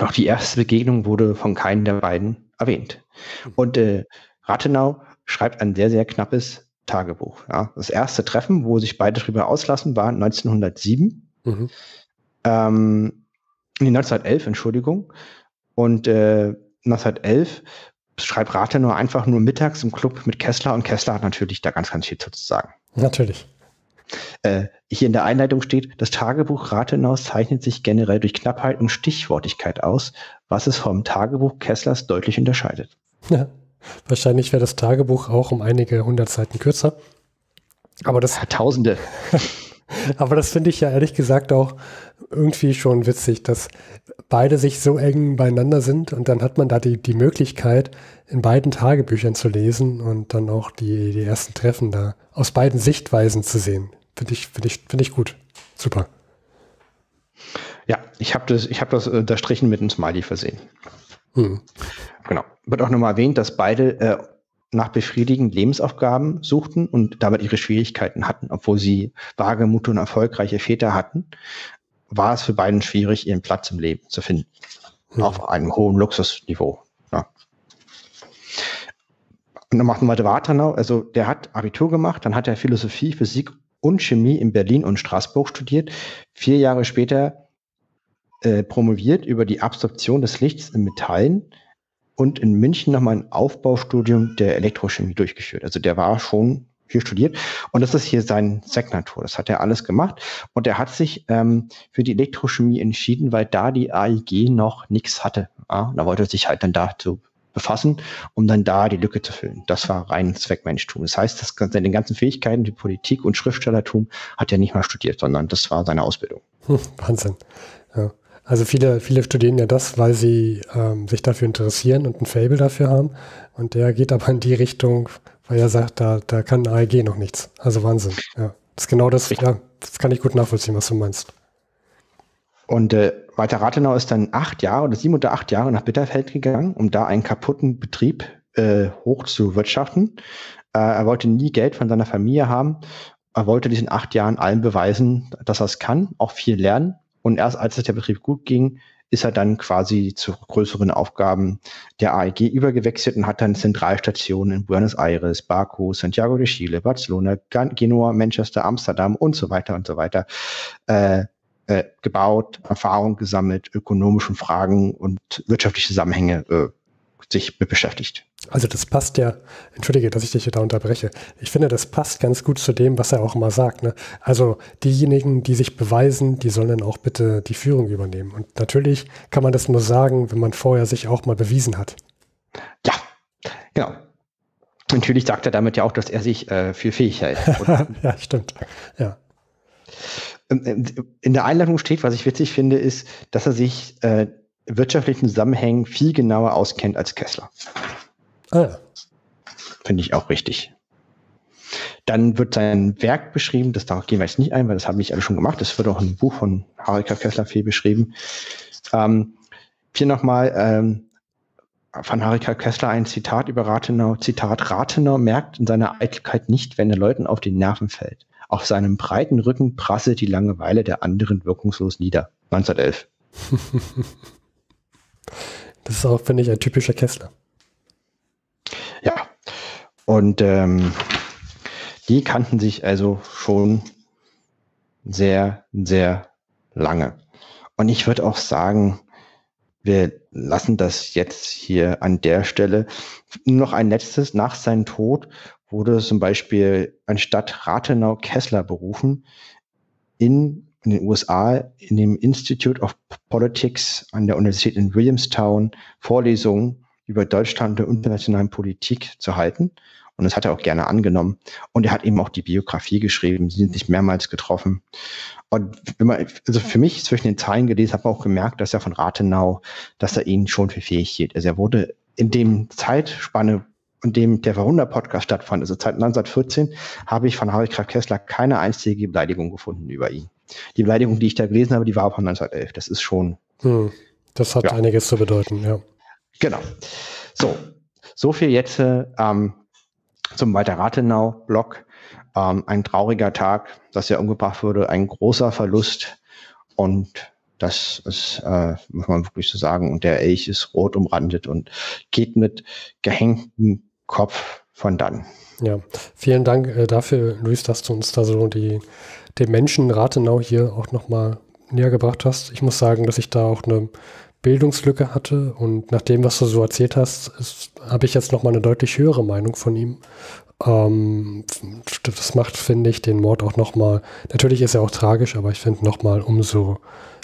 Doch die erste Begegnung wurde von keinem der beiden erwähnt. Und Rathenau schreibt ein sehr, sehr knappes Tagebuch. Ja. Das erste Treffen, wo sich beide darüber auslassen, war 1907. Mhm. 1911, Entschuldigung. Und 1911 schreibt Rathenau einfach nur mittags im Club mit Kessler. Und Kessler hat natürlich da ganz, ganz viel zu sagen. Natürlich. Hier in der Einleitung steht, das Tagebuch Rathenaus zeichnet sich generell durch Knappheit und Stichwortigkeit aus, was es vom Tagebuch Kesslers deutlich unterscheidet. Ja, wahrscheinlich wäre das Tagebuch auch um einige 100 Seiten kürzer. Aber das ja, Tausende. Aber das finde ich ja ehrlich gesagt auch irgendwie schon witzig, dass beide sich so eng beieinander sind und dann hat man da die Möglichkeit, in beiden Tagebüchern zu lesen und dann auch die ersten Treffen da aus beiden Sichtweisen zu sehen. Finde ich gut. Super. Ja, ich hab das unterstrichen mit einem Smiley versehen. Hm. Genau. Wird auch nochmal erwähnt, dass beide nach befriedigenden Lebensaufgaben suchten und damit ihre Schwierigkeiten hatten. Obwohl sie Wagemut und erfolgreiche Väter hatten, war es für beiden schwierig, ihren Platz im Leben zu finden. Mhm. Auf einem hohen Luxusniveau. Ja. Und dann macht man weiter Rathenau. Also der hat Abitur gemacht, dann hat er Philosophie, Physik und Chemie in Berlin und Straßburg studiert. 4 Jahre später promoviert über die Absorption des Lichts in Metallen und in München nochmal ein Aufbaustudium der Elektrochemie durchgeführt. Also der war schon hier studiert und das ist hier sein Signatur. Das hat er alles gemacht und er hat sich für die Elektrochemie entschieden, weil da die AEG noch nichts hatte. Ja, da wollte er sich halt dann dazu befassen, um dann da die Lücke zu füllen. Das war rein Zweckmenschtum. Das heißt, das, seine ganzen Fähigkeiten, die Politik und Schriftstellertum hat er nicht mal studiert, sondern das war seine Ausbildung. Wahnsinn. Ja. Also viele studieren ja das, weil sie sich dafür interessieren und ein Faible dafür haben. Und der geht aber in die Richtung, weil er sagt, da kann AEG noch nichts. Also Wahnsinn. Ja. Das ist genau das, ja, das kann ich gut nachvollziehen, was du meinst. Und Walter Rathenau ist dann 7 oder 8 Jahre nach Bitterfeld gegangen, um da einen kaputten Betrieb hoch zu wirtschaften. Er wollte nie Geld von seiner Familie haben. Er wollte diesen 8 Jahren allen beweisen, dass er es kann, auch viel lernen. Und erst als es der Betrieb gut ging, ist er dann quasi zu größeren Aufgaben der AEG übergewechselt und hat dann Zentralstationen in Buenos Aires, Baku, Santiago de Chile, Barcelona, Genua, Manchester, Amsterdam und so weiter gebaut, Erfahrung gesammelt, ökonomischen Fragen und wirtschaftliche Zusammenhänge sich beschäftigt. Also das passt ja, entschuldige, dass ich dich da unterbreche, ich finde, das passt ganz gut zu dem, was er auch immer sagt, ne? Also diejenigen, die sich beweisen, die sollen dann auch bitte die Führung übernehmen. Und natürlich kann man das nur sagen, wenn man vorher sich auch mal bewiesen hat. Ja, genau. Natürlich sagt er damit ja auch, dass er sich für fähig hält. Ja, stimmt. Ja. In der Einleitung steht, was ich witzig finde, ist, dass er sich wirtschaftlichen Zusammenhängen viel genauer auskennt als Kessler. Ah. Finde ich auch richtig. Dann wird sein Werk beschrieben, das darauf gehen wir jetzt nicht ein, weil das haben wir alle schon gemacht. Das wird auch im Buch von Harry Graf Kessler viel beschrieben. Hier nochmal von Harry Graf Kessler ein Zitat über Rathenau. Zitat: Rathenau merkt in seiner Eitelkeit nicht, wenn er Leuten auf den Nerven fällt. Auf seinem breiten Rücken prasselt die Langeweile der anderen wirkungslos nieder. 1911. Das ist auch, finde ich, ein typischer Kessler. Ja, und die kannten sich also schon sehr, sehr lange. Und ich würde auch sagen, wir lassen das jetzt hier an der Stelle. Nur noch ein letztes: Nach seinem Tod wurde zum Beispiel anstatt Rathenau Kessler berufen in den USA in dem Institute of Politics an der Universität in Williamstown Vorlesungen über Deutschland und internationalen Politik zu halten. Und das hat er auch gerne angenommen. Und er hat eben auch die Biografie geschrieben. Sie sind sich mehrmals getroffen. Und wenn man, also für mich zwischen den Zeilen gelesen, habe ich auch gemerkt, dass er von Rathenau, dass er ihn schon für fähig hielt. Also er wurde in dem Zeitspanne, in dem der vorHundert-Podcast stattfand, also seit 1914, habe ich von Harry Graf Kessler keine einzige Beleidigung gefunden über ihn. Die Beleidigung, die ich da gelesen habe, die war von 1911. Das ist schon... das hat ja einiges zu bedeuten, ja. Genau. So viel jetzt zum Walter Rathenau-Blog. Ein trauriger Tag, dass er umgebracht wurde, ein großer Verlust. Und das ist, muss man wirklich so sagen, und der Elch ist rot umrandet und geht mit gehängtem Kopf von dann. Ja, vielen Dank dafür, Luis, dass du uns da so den Menschen Rathenau hier auch nochmal näher gebracht hast. Ich muss sagen, dass ich da auch eine Bildungslücke hatte und nach dem, was du so erzählt hast, habe ich jetzt nochmal eine deutlich höhere Meinung von ihm. Das macht, finde ich, den Mord auch nochmal, natürlich ist er auch tragisch, aber ich finde nochmal umso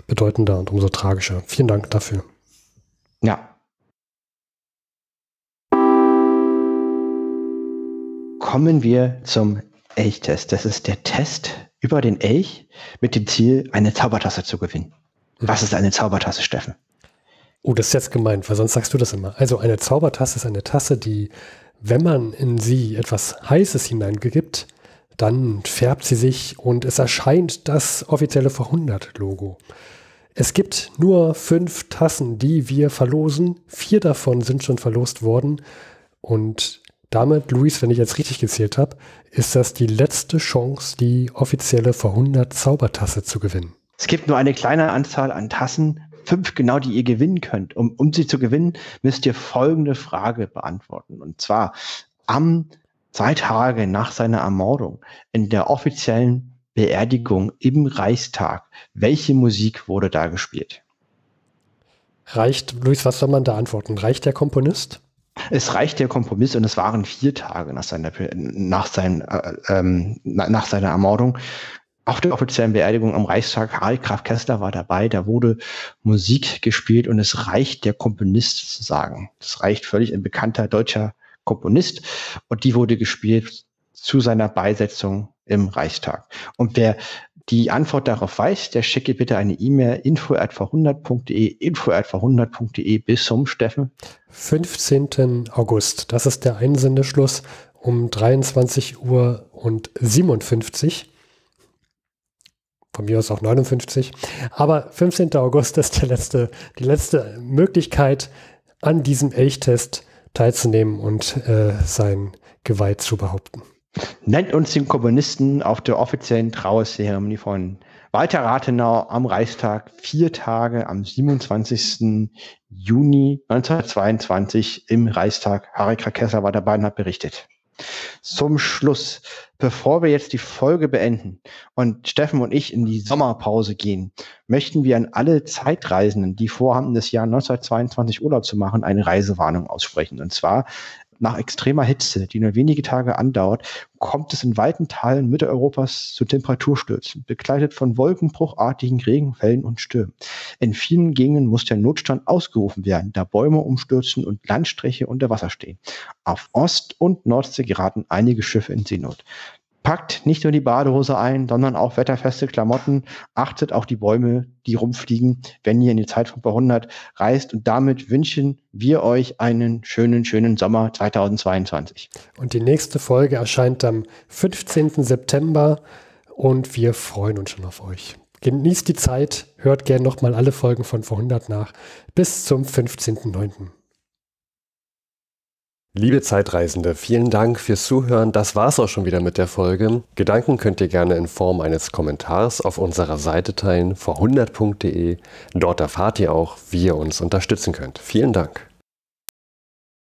bedeutender und umso tragischer. Vielen Dank dafür. Ja. Kommen wir zum Elchtest. Das ist der Test über den Elch mit dem Ziel, eine Zaubertasse zu gewinnen. Was ist eine Zaubertasse, Steffen? Oh, das ist jetzt gemeint, weil sonst sagst du das immer. Also eine Zaubertasse ist eine Tasse, die, wenn man in sie etwas Heißes hineingibt, dann färbt sie sich und es erscheint das offizielle vorHundert-Logo. Es gibt nur 5 Tassen, die wir verlosen. 4 davon sind schon verlost worden. Und damit, Luis, wenn ich jetzt richtig gezählt habe, ist das die letzte Chance, die offizielle vorHundert-Zaubertasse zu gewinnen. Es gibt nur eine kleine Anzahl an Tassen, 5 genau, die ihr gewinnen könnt. Um sie zu gewinnen, müsst ihr folgende Frage beantworten. Und zwar: Am 2 Tage nach seiner Ermordung in der offiziellen Beerdigung im Reichstag, welche Musik wurde da gespielt? Reicht, Luis, was soll man da antworten? Reicht der Komponist? Es reicht der Kompromiss und es waren 4 Tage nach seiner Ermordung. Auf der offiziellen Beerdigung am Reichstag, Harry Graf Kessler war dabei, da wurde Musik gespielt und es reicht der Komponist zu sagen. Es reicht völlig, ein bekannter deutscher Komponist, und die wurde gespielt zu seiner Beisetzung im Reichstag. Und wer die Antwort darauf weiß, der schicke bitte eine E-Mail info@vorhundert.de, info@vorhundert.de bis zum Steffen 15. August. Das ist der Einsendeschluss um 23:57 Uhr. Von mir aus auch 59. Aber 15. August ist die letzte Möglichkeit, an diesem Elchtest teilzunehmen und sein Geweih zu behaupten. Nennt uns den Komponisten auf der offiziellen Trauerzeremonie von Walter Rathenau am Reichstag, 4 Tage am 27. Juni 1922 im Reichstag. Harry Graf Kessler war dabei und hat berichtet. Zum Schluss, bevor wir jetzt die Folge beenden und Steffen und ich in die Sommerpause gehen, möchten wir an alle Zeitreisenden, die vorhaben, das Jahr 1922 Urlaub zu machen, eine Reisewarnung aussprechen. Und zwar: nach extremer Hitze, die nur wenige Tage andauert, kommt es in weiten Teilen Mitteleuropas zu Temperaturstürzen, begleitet von wolkenbruchartigen Regenfällen und Stürmen. In vielen Gegenden muss der Notstand ausgerufen werden, da Bäume umstürzen und Landstriche unter Wasser stehen. Auf Ost- und Nordsee geraten einige Schiffe in Seenot. Packt nicht nur die Badehose ein, sondern auch wetterfeste Klamotten. Achtet auch die Bäume, die rumfliegen, wenn ihr in die Zeit von vorHundert reist. Und damit wünschen wir euch einen schönen, schönen Sommer 2022. Und die nächste Folge erscheint am 15. September und wir freuen uns schon auf euch. Genießt die Zeit, hört gerne nochmal alle Folgen von vorHundert nach. Bis zum 15.09. Liebe Zeitreisende, vielen Dank fürs Zuhören. Das war's auch schon wieder mit der Folge. Gedanken könnt ihr gerne in Form eines Kommentars auf unserer Seite teilen, vorhundert.de. Dort erfahrt ihr auch, wie ihr uns unterstützen könnt. Vielen Dank.